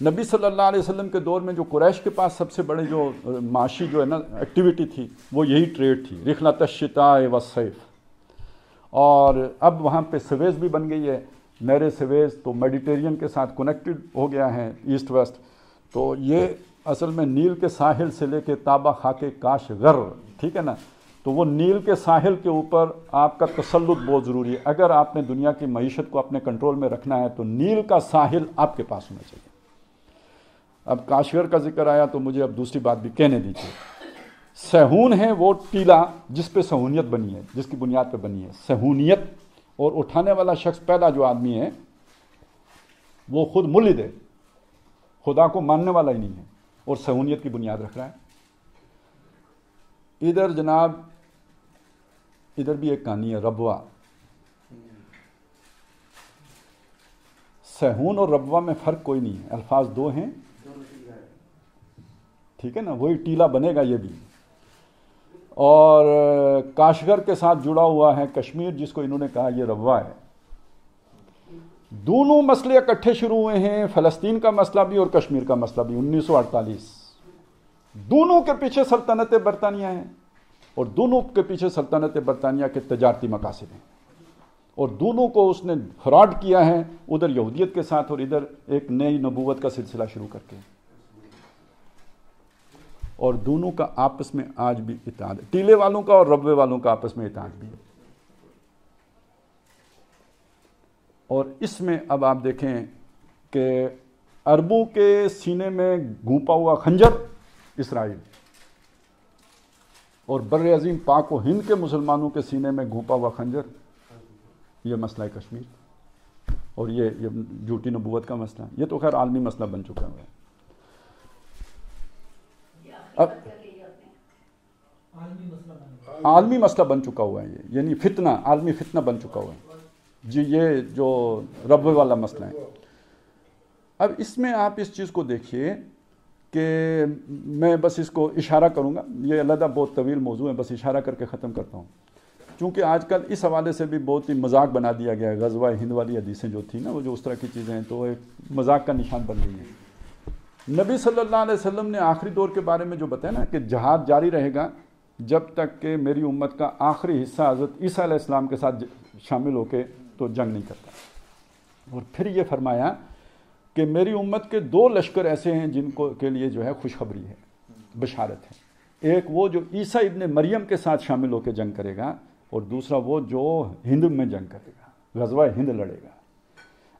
नबी सल्लल्लाहु अलैहि वसल्लम के दौर में जो कुरैश के पास सबसे बड़ी जो माशी जो है ना एक्टिविटी थी वो यही ट्रेड थी, रिखलत शिताए व सैफ। और अब वहाँ पे स्वेज भी बन गई है, नहर स्वेज तो मेडिटेरियन के साथ कनेक्टेड हो गया है ईस्ट वेस्ट। तो ये असल में नील के साहिल से लेके ताबा खाके काशगर, ठीक है ना, तो वो नील के साहिल के ऊपर आपका तसल्लुत बहुत ज़रूरी है। अगर आपने दुनिया की मईशत को अपने कंट्रोल में रखना है तो नील का साहिल आपके पास होना चाहिए। अब काशगर का जिक्र आया तो मुझे अब दूसरी बात भी कहने दीजिए। सहून है वो टीला जिस पे सहूनियत बनी है, जिसकी बुनियाद पे बनी है सहूनियत। और उठाने वाला शख्स पहला जो आदमी है वो खुद मुल्हिद है, खुदा को मानने वाला ही नहीं है और सहूनियत की बुनियाद रख रहा है। इधर जनाब इधर भी एक कहानी है, रबवा। सहून और रबवा में फ़र्क कोई नहीं है, अल्फाज दो हैं, ठीक है ना, वही टीला बनेगा ये भी। और काशगर के साथ जुड़ा हुआ है कश्मीर, जिसको इन्होंने कहा ये रबवा है। दोनों मसले इकट्ठे शुरू हुए हैं, फ़लस्तीन का मसला भी और कश्मीर का मसला भी, 1948। दोनों के पीछे सल्तनत बरतानिया है और दोनों के पीछे सल्तनत बरतानिया के तजारती मकासद हैं। और दोनों को उसने फ्रॉड किया है, उधर यहूदियत के साथ और इधर एक नई नबूवत का सिलसिला शुरू करके। और दोनों का आपस में आज भी इताद, टीले वालों का और रब्बे वालों का आपस में इताद भी। और इसमें अब आप देखें कि अरबों के सीने में घूंपा हुआ खंजर इसराइल, और बर्रे अज़ीम पाक व हिंद के मुसलमानों के सीने में घूंपा हुआ खंजर ये मसला है कश्मीर, और ये झूठी नबूवत का मसला। ये तो खैर आलमी मसला बन चुका है। अब आलमी मसला बन चुका हुआ है ये, यानी फितना, आलमी फितना बन चुका हुआ है जी, ये जो रब्बे वाला मसला है। अब इसमें आप इस चीज़ को देखिए कि मैं बस इसको इशारा करूँगा, ये अलग बहुत तवील मौजू है, बस इशारा करके ख़त्म करता हूँ। चूँकि आजकल इस हवाले से भी बहुत ही मजाक बना दिया गया है, गज़वा हिंद वाली हदीसें जो थी ना, वो जो उस तरह की चीज़ें हैं तो एक मजाक का निशान बन गई है। नबी सल्लल्लाहु अलैहि वसल्लम ने आखिरी दौर के बारे में जो बताया ना कि जहाद जारी रहेगा जब तक कि मेरी उम्मत का आखिरी हिस्सा हज़रत ईसा अलैहि सलाम के साथ शामिल होकर तो जंग नहीं करता। और फिर ये फरमाया कि मेरी उम्मत के दो लश्कर ऐसे हैं जिनको के लिए जो है खुशखबरी है, बशारत है। एक वो जो ईसा इब्ने मरियम के साथ शामिल होकर जंग करेगा, और दूसरा वो जो हिंद में जंग करेगा, गजवा हिंद लड़ेगा।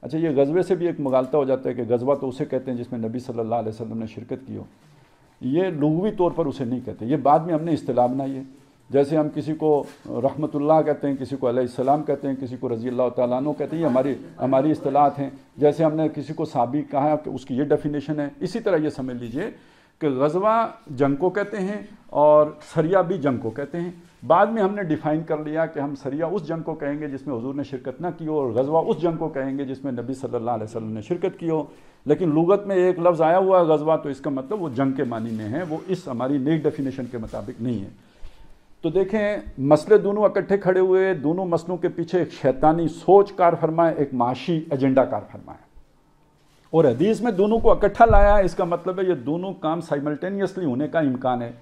अच्छा, ये गजबे से भी एक मुगालता हो जाता है कि गजवा तो उसे कहते हैं जिसमें नबी सल्लल्लाहु अलैहि वसल्लम ने शिरकत की हो। ये लुग़वी तौर पर उसे नहीं कहते, ये बाद में हमने इस्तिलाह बनाई है। जैसे हम किसी को रहमतुल्लाह कहते हैं, किसी को अलैहिस्सलाम कहते हैं, किसी को रज़ी अल्लाह तआला अन्हु कहते हैं, ये हमारी इस्तिलाहात हैं। जैसे हमने किसी को साबी कहा है कि उसकी ये डेफिनेशन है, इसी तरह ये समझ लीजिए कि गजवा जंग को कहते हैं और सरिया भी जंग को कहते हैं। बाद में हमने डिफ़ाइन कर लिया कि हम सरिया उस जंग को कहेंगे जिसमें हुजूर ने शिरकत ना की हो और गजवा उस जंग को कहेंगे जिसमें नबी सल्लल्लाहु अलैहि वसल्लम ने शिरकत की हो। लेकिन लुगत में एक लफ्ज़ आया हुआ है गजवा, तो इसका मतलब वो जंग के मानी में है, वो इस हमारी नई डेफिनेशन के मुताबिक नहीं है। तो देखें, मसले दोनों इकट्ठे खड़े हुए, दोनों मसलों के पीछे एक शैतानी सोच कार फरमाए, एक माशी एजेंडा कार फरमाए, और हदीस में दोनों को इकट्ठा लाया। इसका मतलब है ये दोनों काम साइमल्टेनियसली होने का इम्कान है।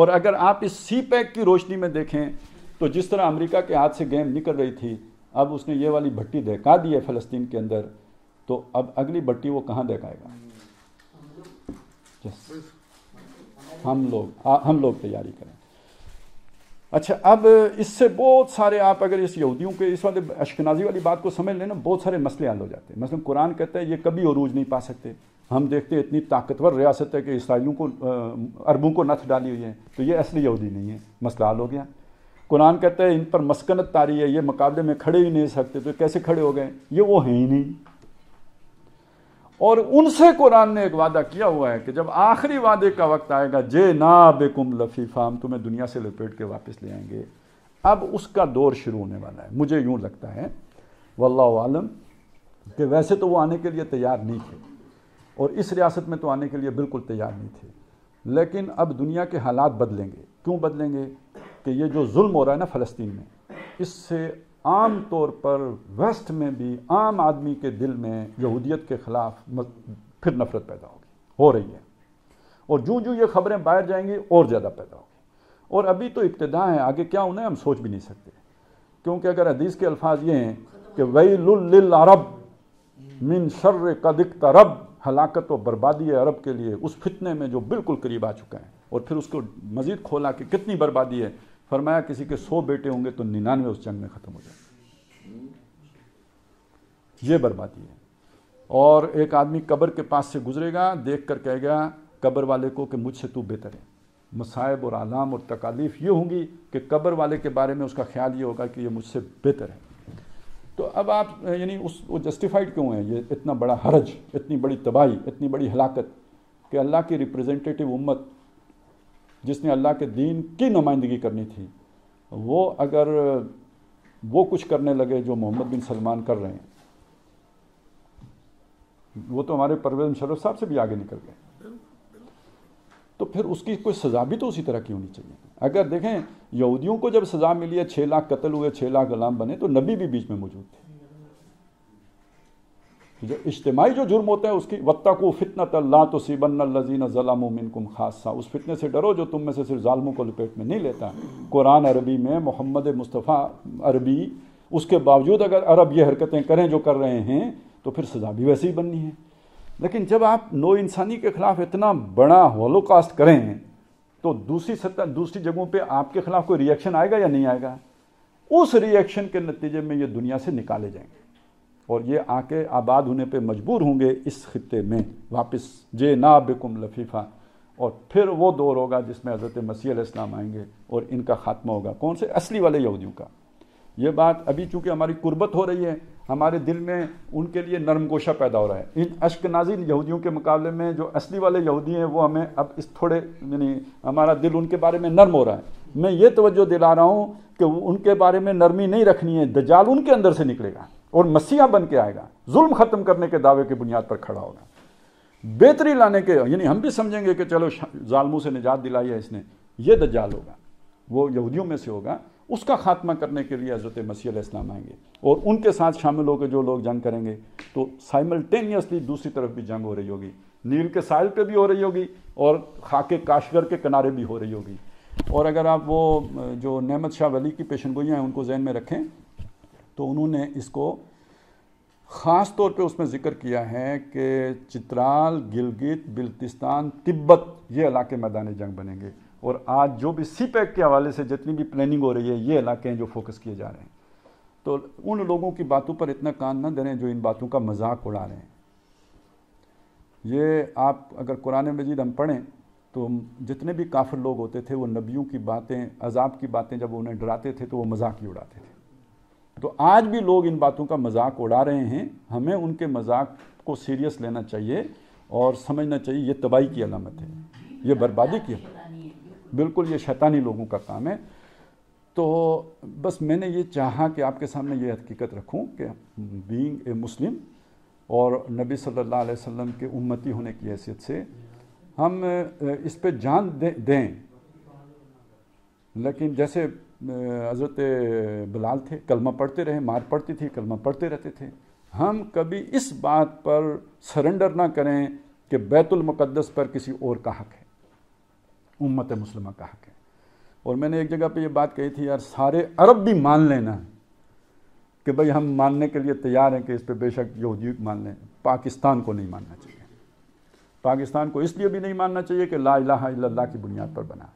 और अगर आप इस सीपैक की रोशनी में देखें तो जिस तरह अमेरिका के हाथ से गेम निकल रही थी, अब उसने ये वाली भट्टी दहका दी है फ़लस्तीन के अंदर, तो अब अगली भट्टी वो कहाँ दहकाएगा? हम लोग तैयारी करें। अच्छा, अब इससे बहुत सारे, आप अगर इस यहूदियों के इस वाले अशकनाजी वाली बात को समझ लेना, बहुत सारे मसले हल हो जाते हैं। मसलन कुरान कहता है ये कभी अरूज नहीं पा सकते। हम देखते हैं इतनी ताकतवर रियासत है कि इसराइलियों को, अरबों को नथ डाली हुई है, तो ये असली यहूदी नहीं है, मसला हल हो गया। कुरान कहता है इन पर मस्कनत तारी है, ये मुकाबले में खड़े ही नहीं सकते, तो कैसे खड़े हो गए? ये वो हैं ही नहीं। और उनसे कुरान ने एक वादा किया हुआ है कि जब आखिरी वादे का वक्त आएगा, जे ना बेकुम लफीफा, हम तुम्हें दुनिया से लपेट के वापस ले आएंगे। अब उसका दौर शुरू होने वाला है। मुझे यूँ लगता है, वल्लाहु आलम, कि वैसे तो वो आने के लिए तैयार नहीं थे और इस रियासत में तो आने के लिए बिल्कुल तैयार नहीं थे, लेकिन अब दुनिया के हालात बदलेंगे। क्यों बदलेंगे? कि ये जो जुल्म हो रहा है ना फ़लस्तीन में, इससे आम तौर पर वेस्ट में भी आम आदमी के दिल में यहूदियत के ख़िलाफ़ फिर नफरत पैदा होगी, हो रही है, और जो जो ये ख़बरें बाहर जाएंगी और ज़्यादा पैदा होगी। और अभी तो इब्तिदा है, आगे क्या होना है हम सोच भी नहीं सकते, क्योंकि अगर हदीस के अल्फाज ये हैं कि वैलुल लिल अरब मिन शर्र कद इक़्तरब, हलाकत और बर्बादी है अरब के लिए उस फितने में जो बिल्कुल करीब आ चुका है। और फिर उसको मज़ीद खोला कि कितनी बर्बादी है, फरमाया किसी के 100 बेटे होंगे तो 99 उस जंग में ख़त्म हो जाएंगे। ये बर्बादी है। और एक आदमी कब्र के पास से गुजरेगा, देख कर कहेगा कब्र वाले को कि मुझसे तू बेहतर है। मसाइब और आलाम और तकालीफ ये होंगी कि कब्र वाले के बारे में उसका ख्याल ये होगा कि ये मुझसे बेहतर है। तो अब आप यानी उस वो जस्टिफाइड क्यों है ये इतना बड़ा हरज, इतनी बड़ी तबाही, इतनी बड़ी हलाकत कि अल्लाह की रिप्रेजेंटेटिव उम्मत जिसने अल्लाह के दीन की नुमाइंदगी करनी थी, वो अगर वो कुछ करने लगे जो मोहम्मद बिन सलमान कर रहे हैं, वो तो हमारे परवेज़ मुशर्रफ साहब से भी आगे निकल गए, तो फिर उसकी कोई सज़ा भी तो उसी तरह की होनी चाहिए। अगर देखें, यहूदियों को जब सज़ा मिली है, 6 लाख कत्ल हुए, 6 लाख ग़ुलाम बने, तो नबी भी बीच में मौजूद थे। जो इज्तिमाई जो जुर्म होता है उसकी, वत्तकू फितनतन ला तुसीबन्न लजीना ज़लमू मिनकुम खास्सा, उस फितने से डरो जो तुम में से सिर्फ ज़ालिमों को लपेट में नहीं लेता। कुरान अरबी में, मोहम्मद मुस्तफ़ा अरबी, उसके बावजूद अगर अरब ये हरकतें करें जो कर रहे हैं, तो फिर सज़ा भी वैसे ही बननी है। लेकिन जब आप नो इंसानी के ख़िलाफ़ इतना बड़ा होलोकास्ट करें, तो दूसरी जगहों पर आपके ख़िलाफ़ कोई रिएक्शन आएगा या नहीं आएगा? उस रिएक्शन के नतीजे में ये दुनिया से निकाले जाएंगे और ये आके आबाद होने पे मजबूर होंगे इस खित्ते में वापस, जे ना बिकुम लफीफा। और फिर वो दौर होगा जिसमें हज़रत मसीह अलैहिस्सलाम आएंगे और इनका ख़ात्मा होगा। कौन से? असली वाले यहूदियों का। ये बात अभी चूँकि हमारी कुर्बत हो रही है, हमारे दिल में उनके लिए नरम गोशा पैदा हो रहा है। इन अश्कनाज़ी यहूदियों के मुकाबले में जो असली वाले यहूदी हैं, वो हमें अब इस थोड़े यानी हमारा दिल उनके बारे में नरम हो रहा है। मैं ये तवज्जो दिला रहा हूँ कि उनके बारे में नरमी नहीं रखनी है। दज्जाल उनके अंदर से निकलेगा और मसीहा बन के आएगा, जुल्म ख़त्म करने के दावे की बुनियाद पर खड़ा होगा, बेहतरी लाने के, यानी हम भी समझेंगे कि चलो जालमों से निजात दिलाई है इसने। ये दज्जाल होगा, वो यहूदियों में से होगा, उसका खात्मा करने के लिए हज़रत मसीह अलैहिस्सलाम आएंगे और उनके साथ शामिल होकर जो लोग जंग करेंगे। तो साइमल्टेनियसली दूसरी तरफ भी जंग हो रही होगी, नील के साहिल पर भी हो रही होगी और खाके काशगर के किनारे भी हो रही होगी। और अगर आप वो जो नेमत शाह वली की पेशनगोइयाँ हैं उनको जहन में रखें, तो उन्होंने इसको ख़ास तौर पे उसमें ज़िक्र किया है कि चित्राल, गिलगित, बिल्तिस्तान, तिब्बत, ये इलाके मैदान जंग बनेंगे और आज जो भी सीपैक के हवाले से जितनी भी प्लानिंग हो रही है, ये इलाके हैं जो फोकस किए जा रहे हैं। तो उन लोगों की बातों पर इतना कान ना धरें जो इन बातों का मजाक उड़ा रहे हैं। ये आप अगर कुरान मजीद हम पढ़ें तो जितने भी काफिर लोग होते थे वो नबियों की बातें, अजाब की बातें जब उन्हें डराते थे तो वो मजाक ही उड़ाते थे। तो आज भी लोग इन बातों का मजाक उड़ा रहे हैं। हमें उनके मजाक को सीरियस लेना चाहिए और समझना चाहिए ये तबाही की अलामत है, ये बर्बादी की है, बिल्कुल ये शैतानी लोगों का काम है। तो बस मैंने ये चाहा कि आपके सामने ये हकीकत रखूं कि बीइंग ए मुस्लिम और नबी सल्लल्लाहु अलैहि वसल्लम के उम्मती होने की हैसियत से हम इस पे जान दें। लेकिन जैसे हज़रत बिलाल थे, कलमा पढ़ते रहे, मार पड़ती थी, कलमा पढ़ते रहते थे। हम कभी इस बात पर सरेंडर ना करें कि बैतुल मुक़द्दस पर किसी और का हक़ है, उम्मत मुस्लिमा का हक़ है। और मैंने एक जगह पे ये बात कही थी, यार सारे अरब भी मान लेना कि भाई हम मानने के लिए तैयार हैं कि इस पे बेशक यहूदी मान लें, पाकिस्तान को नहीं मानना चाहिए। पाकिस्तान को इसलिए भी नहीं मानना चाहिए कि ला इलाहा इल्लल्लाह की बुनियाद पर बना,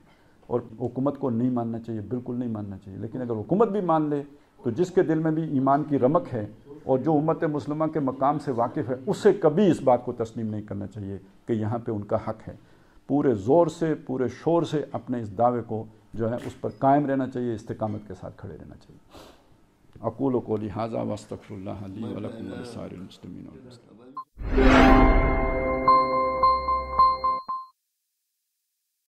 और हुकूमत को नहीं मानना चाहिए, बिल्कुल नहीं मानना चाहिए। लेकिन अगर हुकूमत भी मान ले तो जिसके दिल में भी ईमान की रमक है और जो उम्मत मुस्लिमा के मकाम से वाकिफ़ है, उसे कभी इस बात को तस्लीम नहीं करना चाहिए कि यहाँ पे उनका हक़ है। पूरे ज़ोर से, पूरे शोर से अपने इस दावे को जो है उस पर कायम रहना चाहिए, इस्तिकामत के साथ खड़े रहना चाहिए। अक़ूलु क़ौली हाज़ा व अस्तग़फ़िरुल्लाह ली व लकुम व लिसाइरिल मुस्लिमीन।